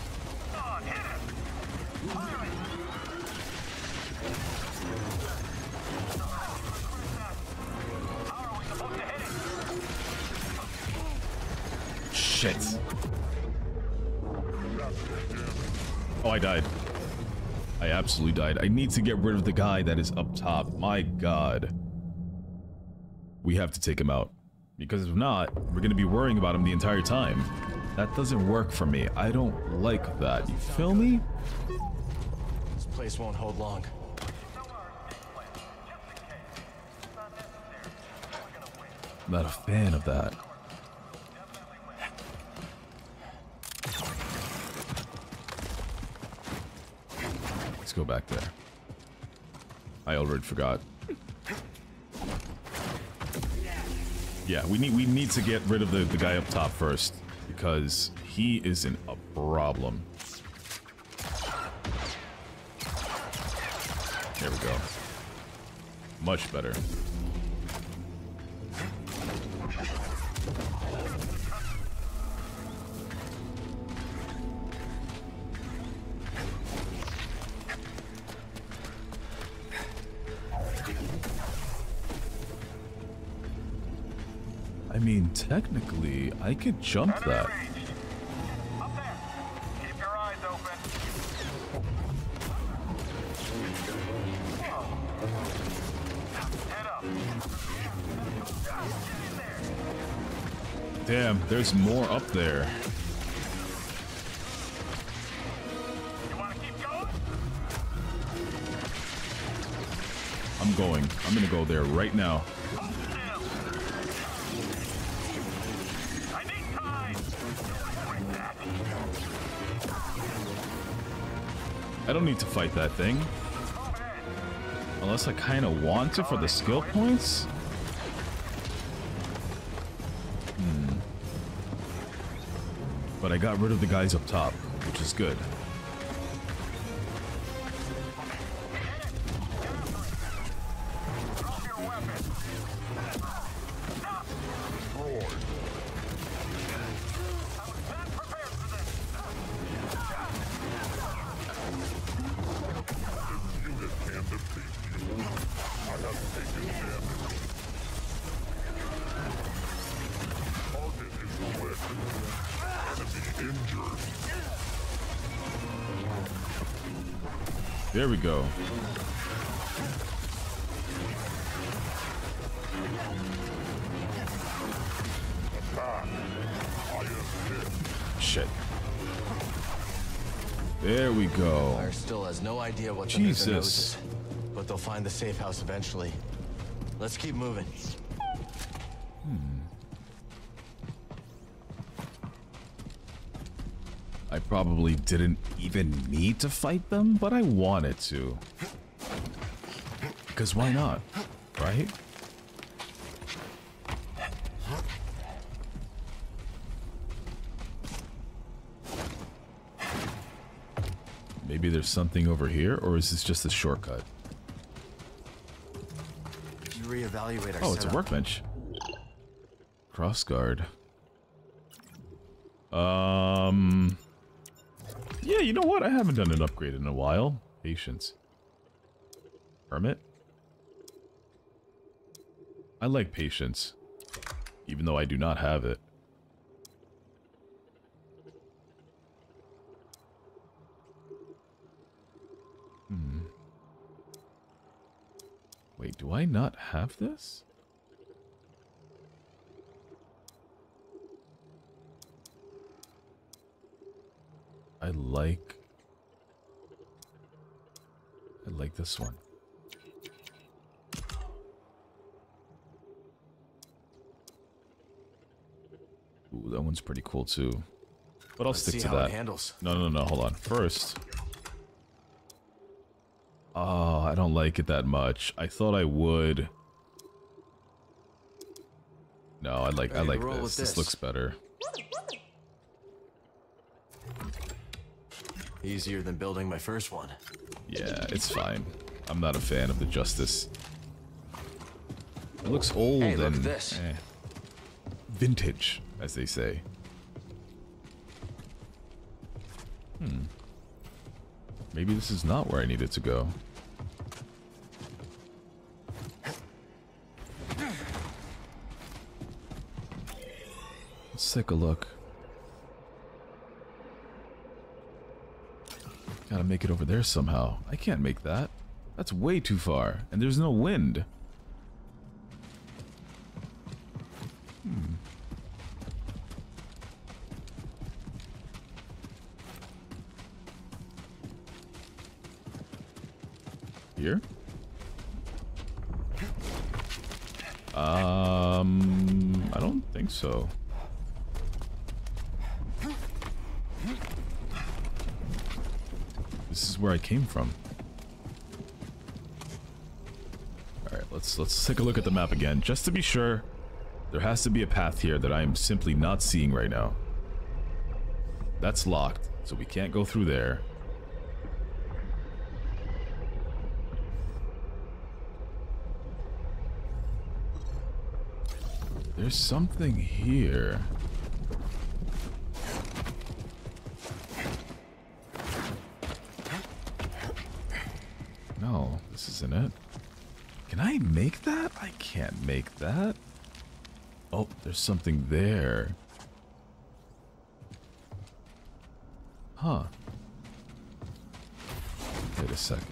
Shit. Oh, I died. I absolutely died. I need to get rid of the guy that is up top. My god. We have to take him out. Because if not, we're going to be worrying about him the entire time. That doesn't work for me. I don't like that. You feel me? This place won't hold long. I'm not a fan of that. Let's go back there. I already forgot. Yeah, we need to get rid of the guy up top first, because he isn't a problem. There we go. Much better. I mean, technically, I could jump that. Up there. Keep your eyes open. Head up. Damn, there's more up there. You want to keep going? I'm going. I'm going to go there right now. I don't need to fight that thing. Unless I kind of want to for the skill points? Hmm. But I got rid of the guys up top, which is good. There we go. Shit. There we go. Fire still has no idea what's under their noses, but they'll find the safe house eventually. Let's keep moving. I probably didn't even need to fight them, but I wanted to. Because why not, right? Maybe there's something over here, or is this just a shortcut? You reevaluate our setup. Oh, it's a workbench. Crossguard. Yeah, you know what? I haven't done an upgrade in a while. Patience. Hermit? I like patience. Even though I do not have it. Hmm. Wait, do I not have this? I like this one. Ooh, that one's pretty cool too. But I'll stick to that. No, hold on. First. Oh, I don't like it that much. I thought I would. No, I like this. This looks better. Easier than building my first one. Yeah, it's fine. I'm not a fan of the Justice. It looks old and this. Vintage, as they say. Hmm. Maybe this is not where I needed to go. Let's take a look. Gotta make it over there somehow. I can't make that. That's way too far, and there's no wind. Hmm. Here? I don't think so. This is where I came from. All right, let's take a look at the map again, just to be sure. There has to be a path here that I am simply not seeing right now. That's locked, so we can't go through there. There's something here. No, this isn't it. Can I make that? I can't make that. Oh, there's something there. Huh. Wait a second.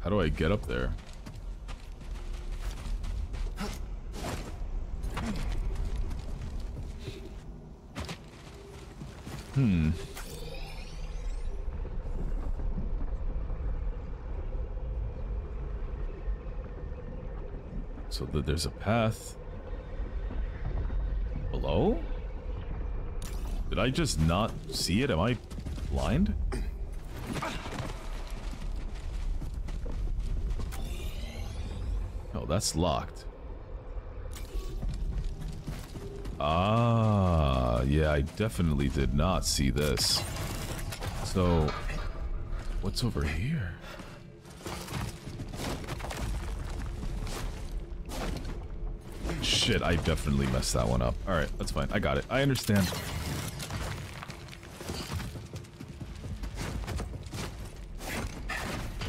How do I get up there? Hmm. So there's a path below? Did I just not see it? Am I blind? Oh, that's locked. Ah, yeah, I definitely did not see this. So, what's over here? Shit, I definitely messed that one up. Alright, that's fine. I got it. I understand.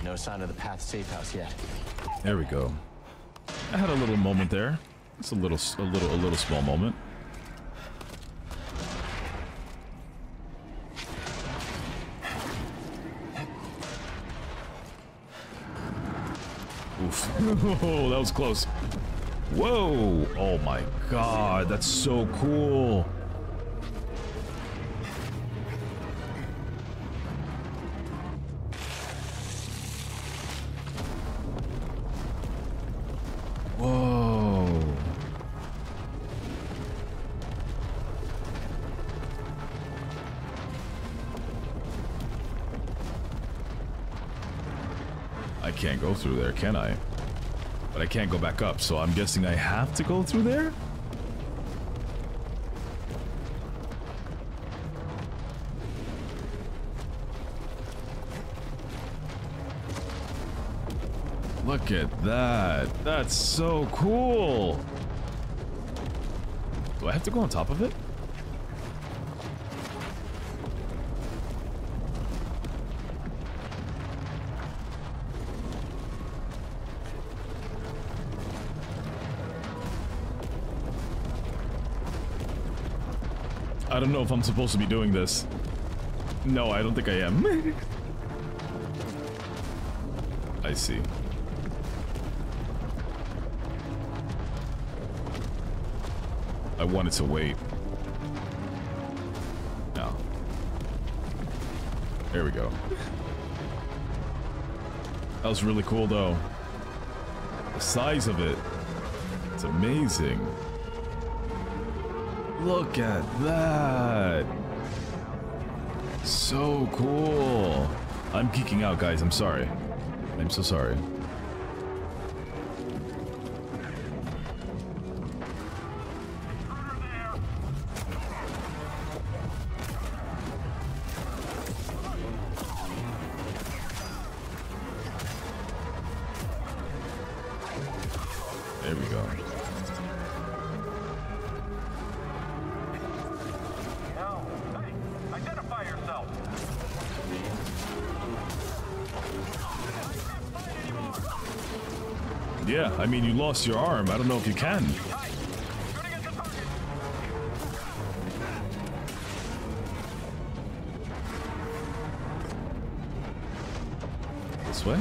No sign of the path safe house yet. There we go. I had a little moment there. It's a little small moment. Whoa, that was close. Whoa! Oh my god, that's so cool. Whoa. I can't go through there, can I? But I can't go back up, so I'm guessing I have to go through there? Look at that. That's so cool. Do I have to go on top of it? I don't know if I'm supposed to be doing this. No, I don't think I am. I see. I wanted to wait. No. There we go. That was really cool though. The size of it. It's amazing. Look at that. So cool. I'm geeking out, guys. I'm sorry. I'm so sorry. I mean, you lost your arm. I don't know if you can. This way?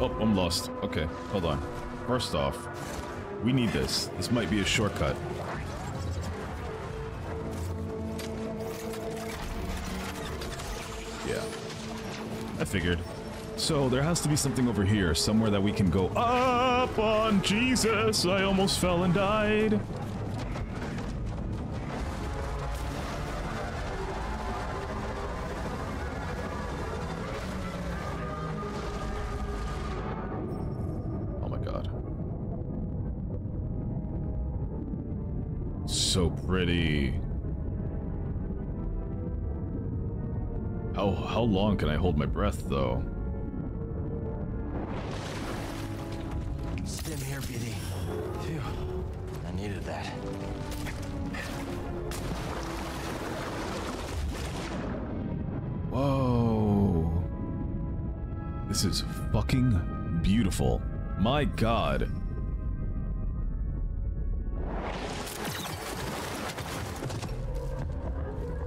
Oh, I'm lost. Okay, hold on. First off, we need this. This might be a shortcut. Figured. So there has to be something over here, somewhere that we can go up on. Jesus, I almost fell and died. Oh my god. So pretty. How long can I hold my breath, though? Stim here, BD. Phew. I needed that. Whoa. This is fucking beautiful. My god.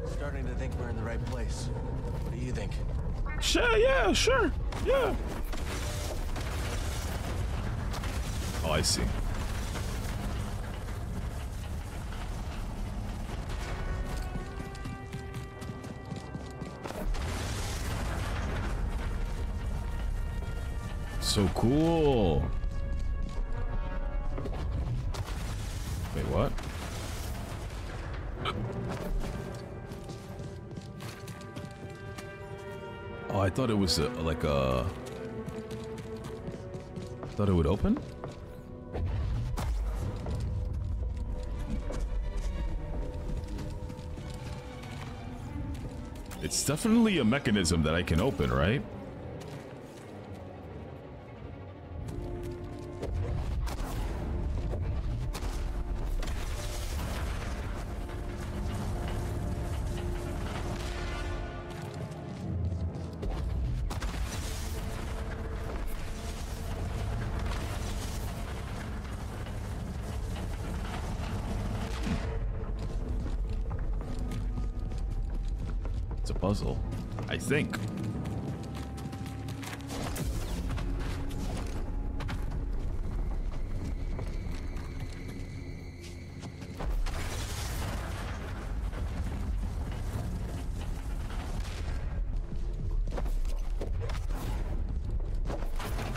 Starting to think we're in the right place. You think? Sure, yeah, sure, yeah. Oh, I see. So cool. Wait, what? Oh, I thought it was I thought it would open? It's definitely a mechanism that I can open, right? Think.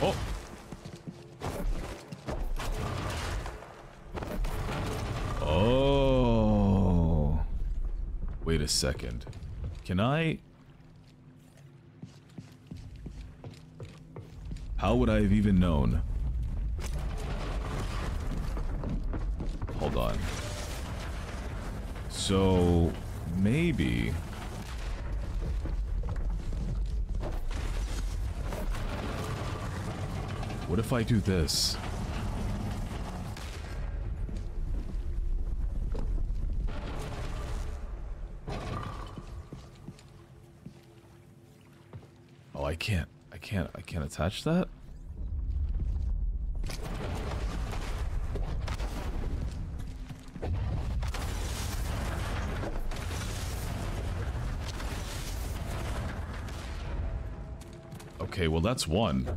Oh. Oh. Wait a second. Can I... How would I have even known? Hold on. So, maybe... What if I do this? Oh, I can't attach that? Okay, well that's one.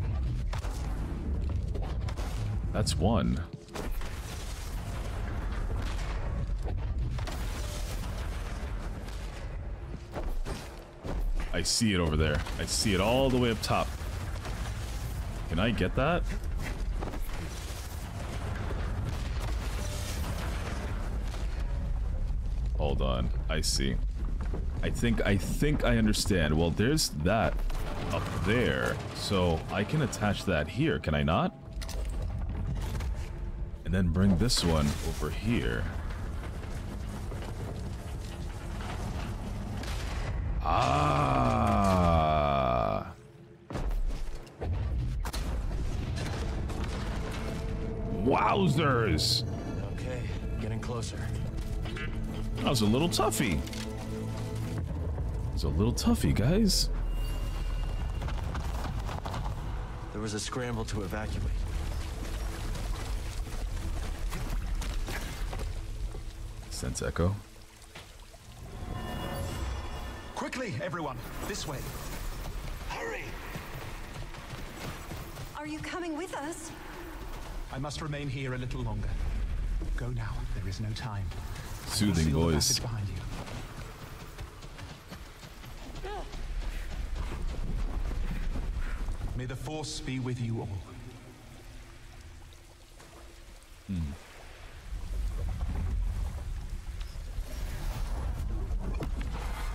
That's one. I see it over there. I see it all the way up top. Can I get that? Hold on. I see. I think I understand. Well, there's that up there. So I can attach that here, can I not? And then bring this one over here. Ah. Wowzers. Okay, getting closer. That was a little toughy. It's a little toughy, guys. There was a scramble to evacuate. Sense echo. Quickly, everyone, this way. Hurry! Are you coming with us? I must remain here a little longer. Go now. There is no time. Soothing voice. Behind you. May the Force be with you all. Hmm.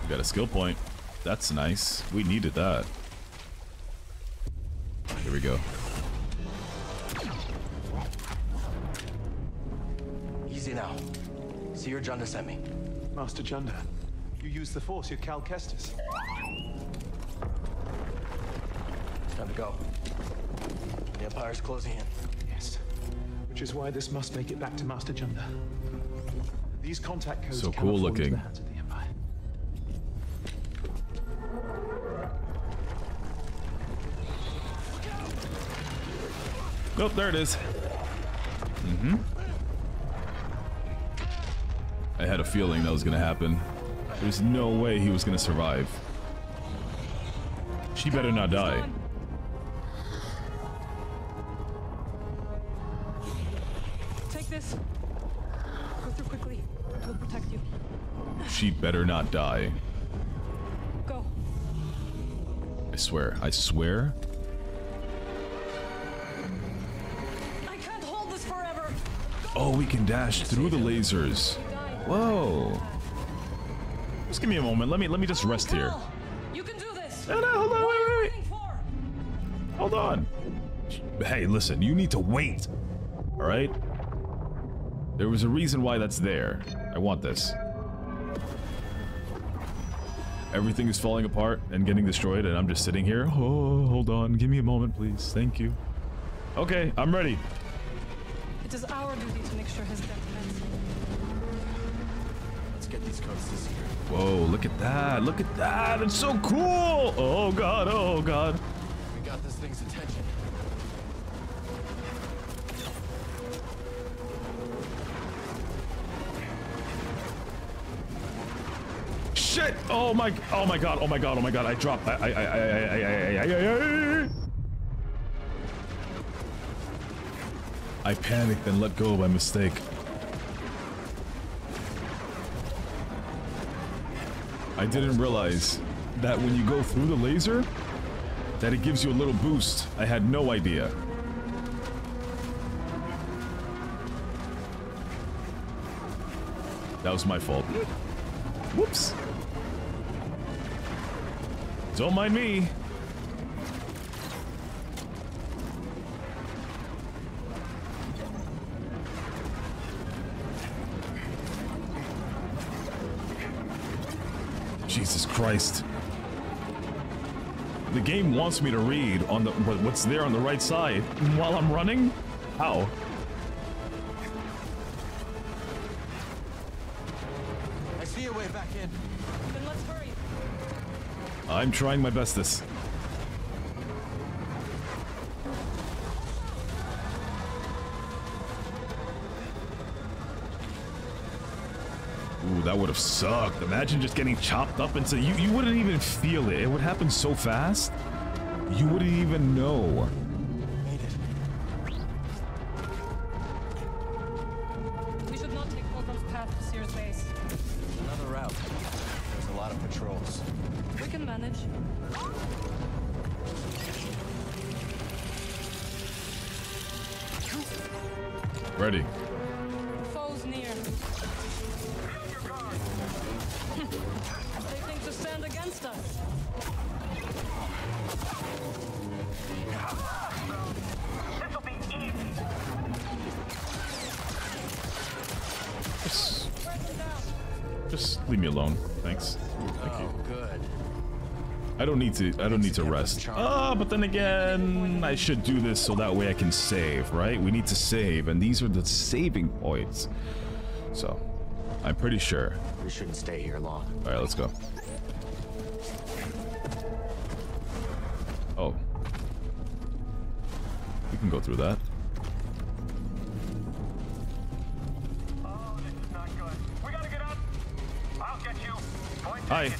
We got a skill point. That's nice. We needed that. Here we go. Easy now. Seer Junda sent me. Master Junda, you use the Force, you Kal Kestis. Time to go. The Empire's closing in. Yes. Which is why this must make it back to Master Junda. These contact codes so cool looking. Into the hands of the Empire. Nope, there it is. Mm-hmm. I had a feeling that was gonna happen. There's no way he was gonna survive. She better not die. She better not die. Go. I swear. I can't hold this forever. Oh, we can dash through the lasers. Whoa. Just give me a moment. Let me just rest here. You can do this. No, hold on, wait. Hold on. Hey, listen, you need to wait. All right? There was a reason why that's there. I want this. Everything is falling apart and getting destroyed, and I'm just sitting here. Oh, hold on. Give me a moment, please. Thank you. Okay, I'm ready. It is our duty to make sure his death ends. Let's get these codes this year. Whoa, look at that. Look at that. It's so cool. Oh, God. Oh, God. We got this thing's attention. Shit! Oh my god, I dropped. I panicked and let go by mistake. I didn't realize that when you go through the laser, that it gives you a little boost. I had no idea. That was my fault. Whoops. Don't mind me. Jesus Christ. The game wants me to read on the what's there on the right side while I'm running? How? I see a way back in. Then let's hurry. I'm trying my bestest. Ooh, that would have sucked. Imagine just getting chopped up into... You wouldn't even feel it. It would happen so fast. You wouldn't even know. Made it. We should not take Colton's path to Seer's base. Another route. There's a lot of patrols. We can manage. Ready. Foes near. They think to stand against us. This'll be easy. Just leave me alone. Thanks. Thank you. Good. I don't need to rest. Ah, oh, but then again, I should do this so that way I can save, right? We need to save, and these are the saving points. So, I'm pretty sure. We shouldn't stay here long. All right, let's go. Oh. We can go through that. Oh, this is not good. We gotta get out. I'll get you. Point taken. Hi.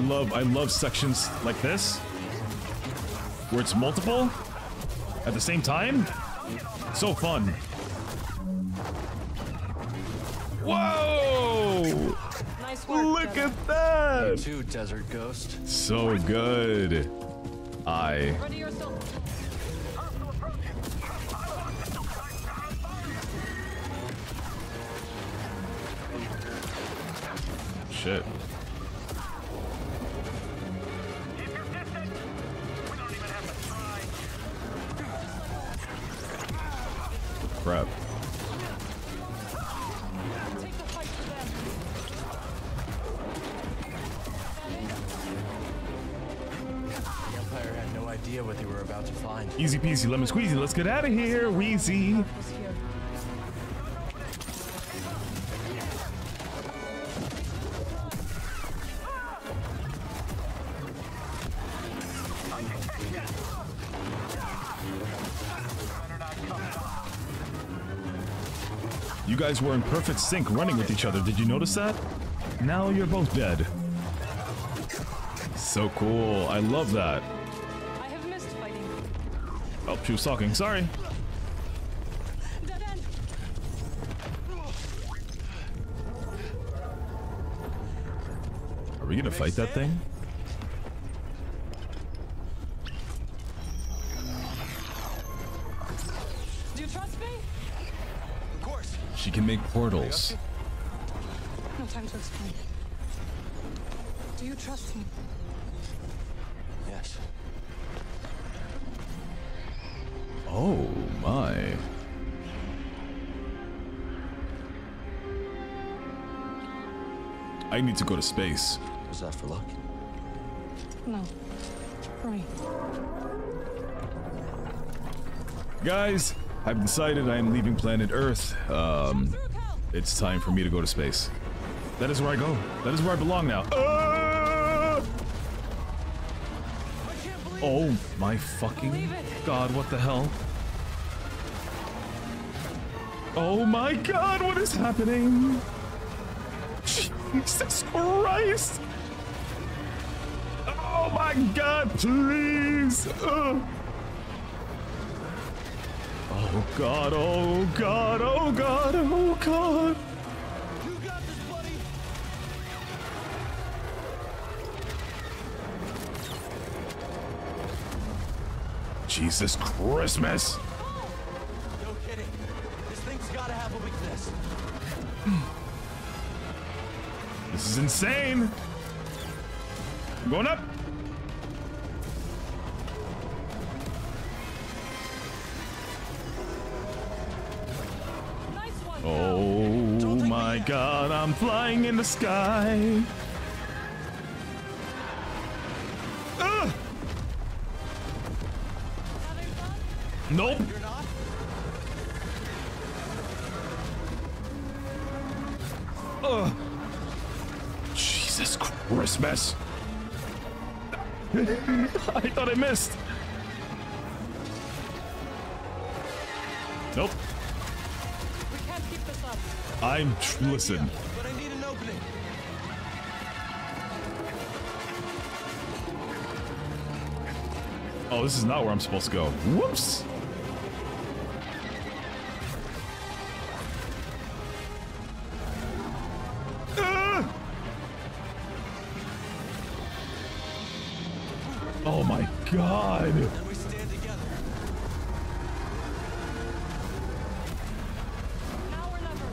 I love sections like this, where it's multiple at the same time. So fun. Whoa! Nice work, look Desert. At that! You too, Desert Ghost. So good. I. Shit. Crap. The Empire had no idea what they were about to find. Easy peasy, lemon squeezy. Let's get out of here, Wheezy. You guys were in perfect sync running with each other. Did you notice that? Now you're both dead. So cool. I love that. I have missed fighting. Oh, she was talking. Sorry. Dead end. Are we gonna fight that thing? She can make portals. No time to explain. Do you trust me? Yes. Oh my. I need to go to space. Was that for luck? No. For me. Guys! I've decided I am leaving planet Earth. It's time for me to go to space. That is where I go. That is where I belong now. Oh my fucking god, what the hell? Oh my god, what is happening? Jesus Christ! Oh my god, please! Oh god, oh god, oh god, oh god! You got this, buddy! Jesus Christmas! Oh, no kidding. This thing's gotta have a weakness. This is insane! I'm going up! Oh my god, I'm flying in the sky. Ugh. Nope. Ugh. Jesus Christmas. I thought I missed. Nope. I'm listen. But I need an opening. Oh, this is not where I'm supposed to go. Whoops. Oh my god! And we stand together. Power lever.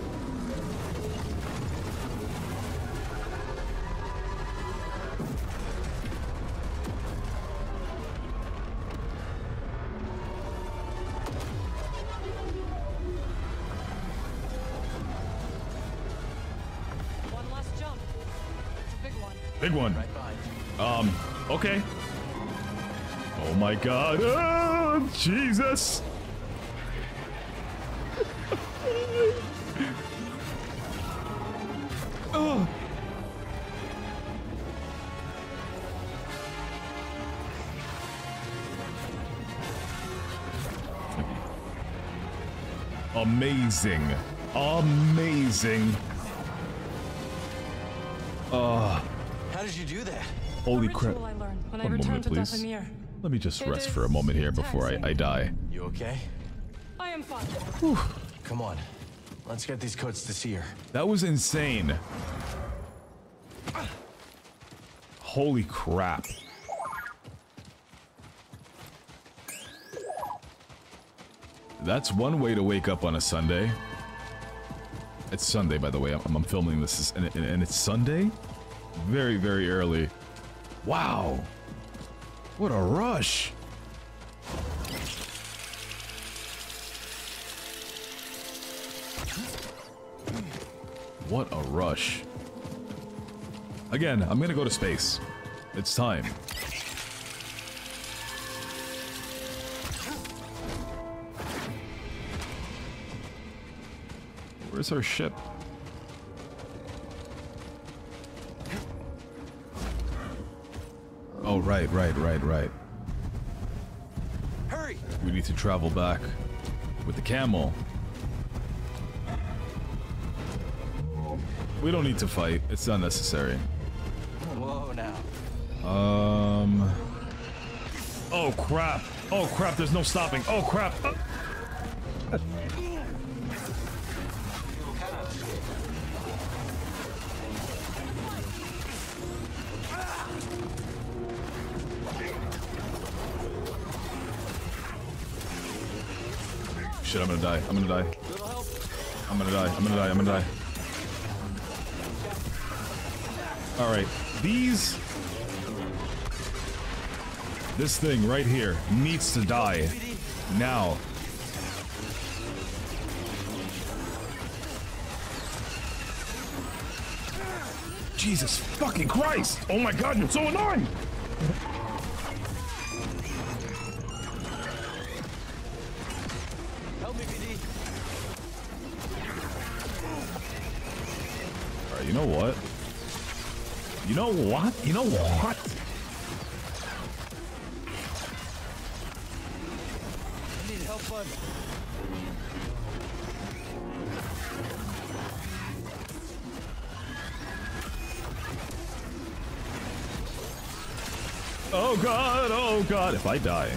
One last jump. It's a big one. Big one. Okay. Oh my god. Oh, Jesus. Oh. Amazing. Amazing. How did you do that? Holy crap. One moment, please. Let me just rest for a moment here before I die. You okay? I am fine. Whew. Come on. Let's get these coats to Seer. That was insane. Holy crap. That's one way to wake up on a Sunday. It's Sunday, by the way. I'm filming this, and it's Sunday? Very, very early. Wow. What a rush! What a rush. Again, I'm gonna go to space. It's time. Where's her ship? Oh, right. Hurry! We need to travel back with the camel. We don't need to fight. It's not necessary. Whoa, now. Oh, crap. Oh, crap. There's no stopping. Oh, crap. I'm gonna die. I'm gonna die. I'm gonna die. I'm gonna die. I'm gonna die. Alright. These... This thing right here needs to die. Now. Jesus fucking Christ! Oh my god, you're so annoying! You know what? I need help, bud. Oh god, oh god, if I die.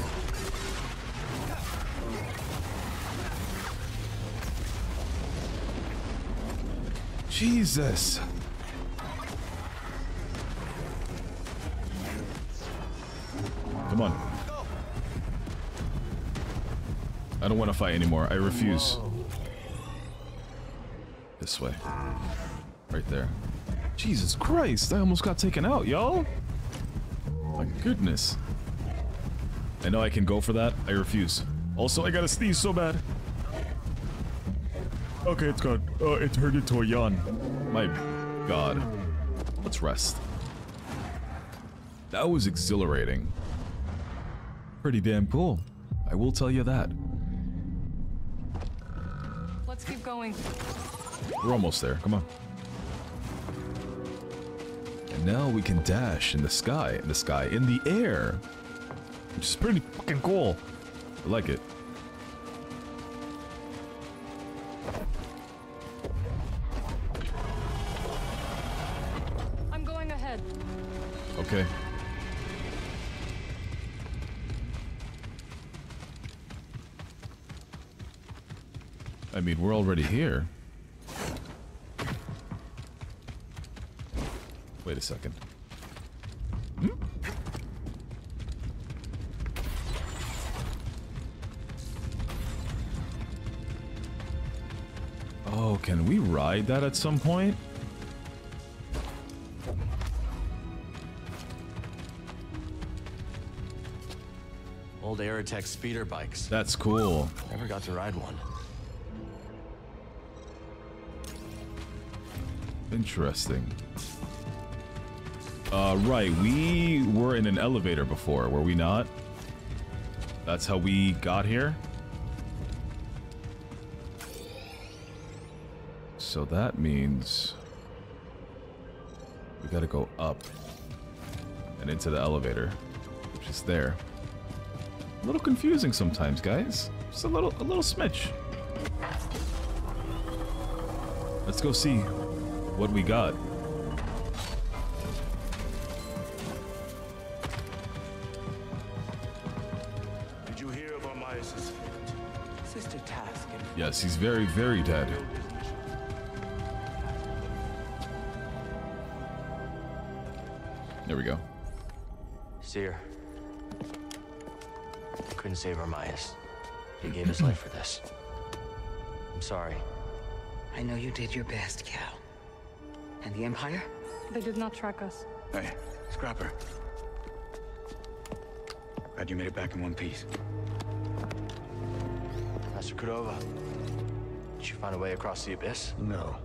Jesus. Come on. I don't want to fight anymore. I refuse. Whoa. This way. Right there. Jesus Christ, I almost got taken out, y'all. My goodness. I know I can go for that. I refuse. Also, I gotta sneeze so bad. Okay, it's gone. It turned into a yawn. My god. Let's rest. That was exhilarating. Pretty damn cool. I will tell you that. Let's keep going. We're almost there. Come on. And now we can dash in the sky. In the air. Which is pretty fucking cool. I like it. I'm going ahead. Okay. I mean, we're already here. Wait a second. Hmm? Oh, can we ride that at some point? Old Aerotech speeder bikes. That's cool. Never got to ride one. Interesting. Right, we were in an elevator before, were we not? That's how we got here. So that means we gotta go up and into the elevator, which is there. A little confusing sometimes, guys. Just a little smidge. Let's go see what we got. Did you hear about my assistant? Sister Task. Yes, he's very, very dead. There we go. Seer. Couldn't save Armias. He gave his life for this. I'm sorry. I know you did your best, Kal. And the Empire? They did not track us. Hey, Scrapper. Glad you made it back in one piece. Master Cordova. Did you find a way across the Abyss? No.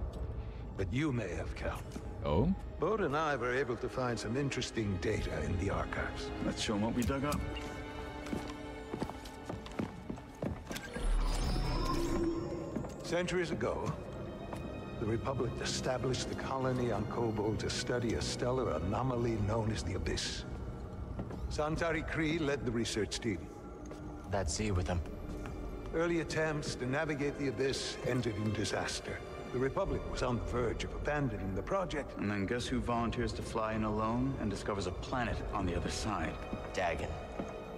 But you may have, Kal. Oh? Bode and I were able to find some interesting data in the archives. Let's show them what we dug up. Centuries ago, the Republic established the colony on Koboh to study a stellar anomaly known as the Abyss. Santari Khri led the research team. That's he with them. Early attempts to navigate the Abyss ended in disaster. The Republic was on the verge of abandoning the project. And then guess who volunteers to fly in alone and discovers a planet on the other side? Dagan.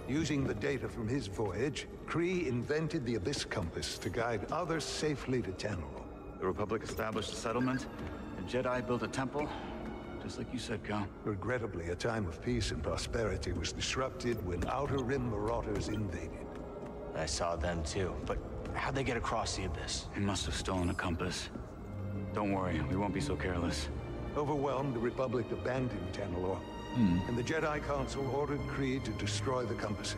Using the data from his voyage, Kree invented the Abyss Compass to guide others safely to Tanalorr. The Republic established a settlement, the Jedi built a temple, just like you said, Kal. Regrettably, a time of peace and prosperity was disrupted when Outer Rim marauders invaded. I saw them too, but how'd they get across the Abyss? They must have stolen a compass. Don't worry, we won't be so careless. Overwhelmed, the Republic abandoned Tanalorr, and the Jedi Council ordered Kree to destroy the compass.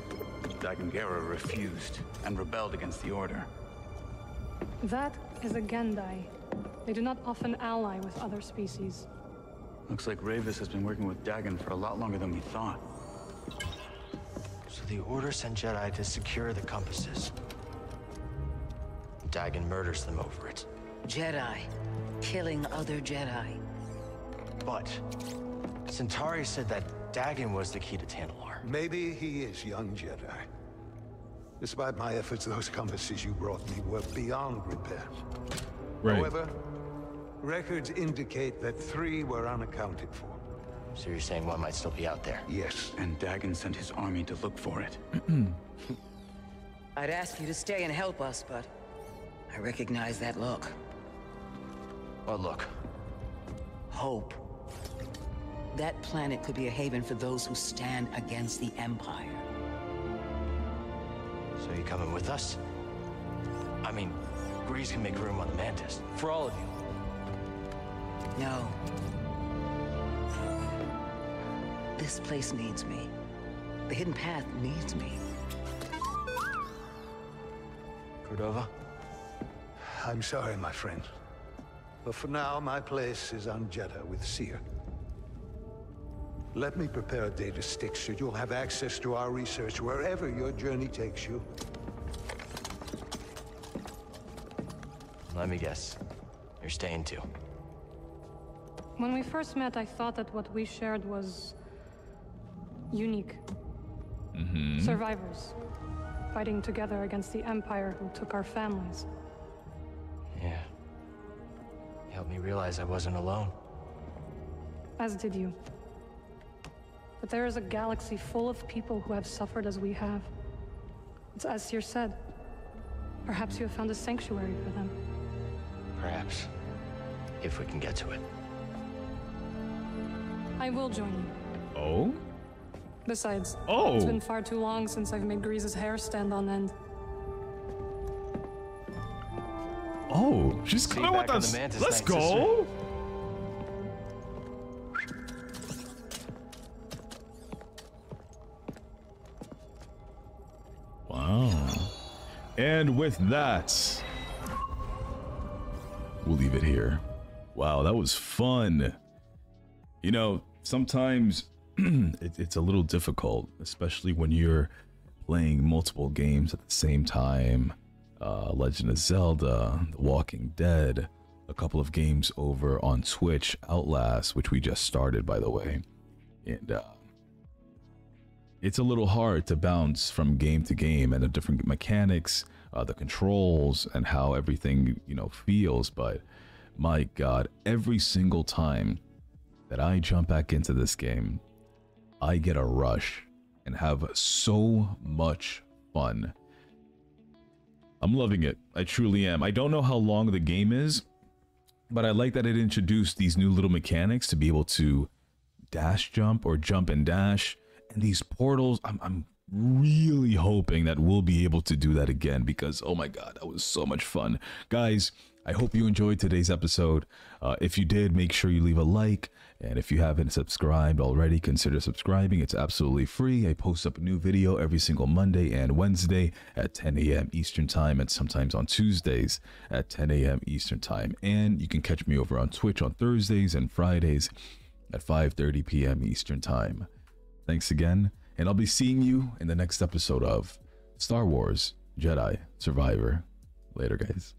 Dagan Gera refused and rebelled against the order. That is a Gendai. They do not often ally with other species. Looks like Rayvis has been working with Dagan for a lot longer than we thought. So the order sent Jedi to secure the compasses. Dagan murders them over it. Jedi. Killing other Jedi. But Santari said that Dagan was the key to Tanalorr. Maybe he is, young Jedi. Despite my efforts, those compasses you brought me were beyond repair. Right. However, records indicate that 3 were unaccounted for. So you're saying 1 might still be out there? Yes, and Dagan sent his army to look for it. I'd ask you to stay and help us, but I recognize that look. What look? Hope. That planet could be a haven for those who stand against the Empire. So you coming with us? I mean, Greez can make room on the Mantis. For all of you. No. This place needs me. The Hidden Path needs me. Cordova? I'm sorry, my friend. But for now, my place is on Jedha with Seer. Let me prepare a data stick so you'll have access to our research wherever your journey takes you. Let me guess. You're staying too. When we first met, I thought that what we shared was unique. Survivors. Fighting together against the Empire who took our families. Yeah. You helped me realize I wasn't alone. As did you. But there is a galaxy full of people who have suffered as we have. It's as Seer said. Perhaps you have found a sanctuary for them. Perhaps. If we can get to it. I will join you. Oh? Besides, it's been far too long since I've made Greez's hair stand on end. Oh, she's coming with us. Let's go. Wow. And with that, we'll leave it here. Wow, that was fun. You know, sometimes it's a little difficult, especially when you're playing multiple games at the same time. Legend of Zelda, The Walking Dead, a couple of games over on Twitch, Outlast, which we just started, by the way. And it's a little hard to bounce from game to game and the different mechanics, the controls, and how everything, you know, feels. But my God, every single time that I jump back into this game, I get a rush and have so much fun. I'm loving it. I truly am. I don't know how long the game is, but I like that it introduced these new little mechanics to be able to dash jump or jump and dash. And these portals, I'm really hoping that we'll be able to do that again because, oh my God, that was so much fun. Guys, I hope you enjoyed today's episode. If you did, make sure you leave a like. And if you haven't subscribed already, consider subscribing. It's absolutely free. I post up a new video every single Monday and Wednesday at 10 a.m. Eastern Time, and sometimes on Tuesdays at 10 a.m. Eastern Time. And you can catch me over on Twitch on Thursdays and Fridays at 5:30 p.m. Eastern Time. Thanks again, and I'll be seeing you in the next episode of Star Wars Jedi Survivor. Later, guys.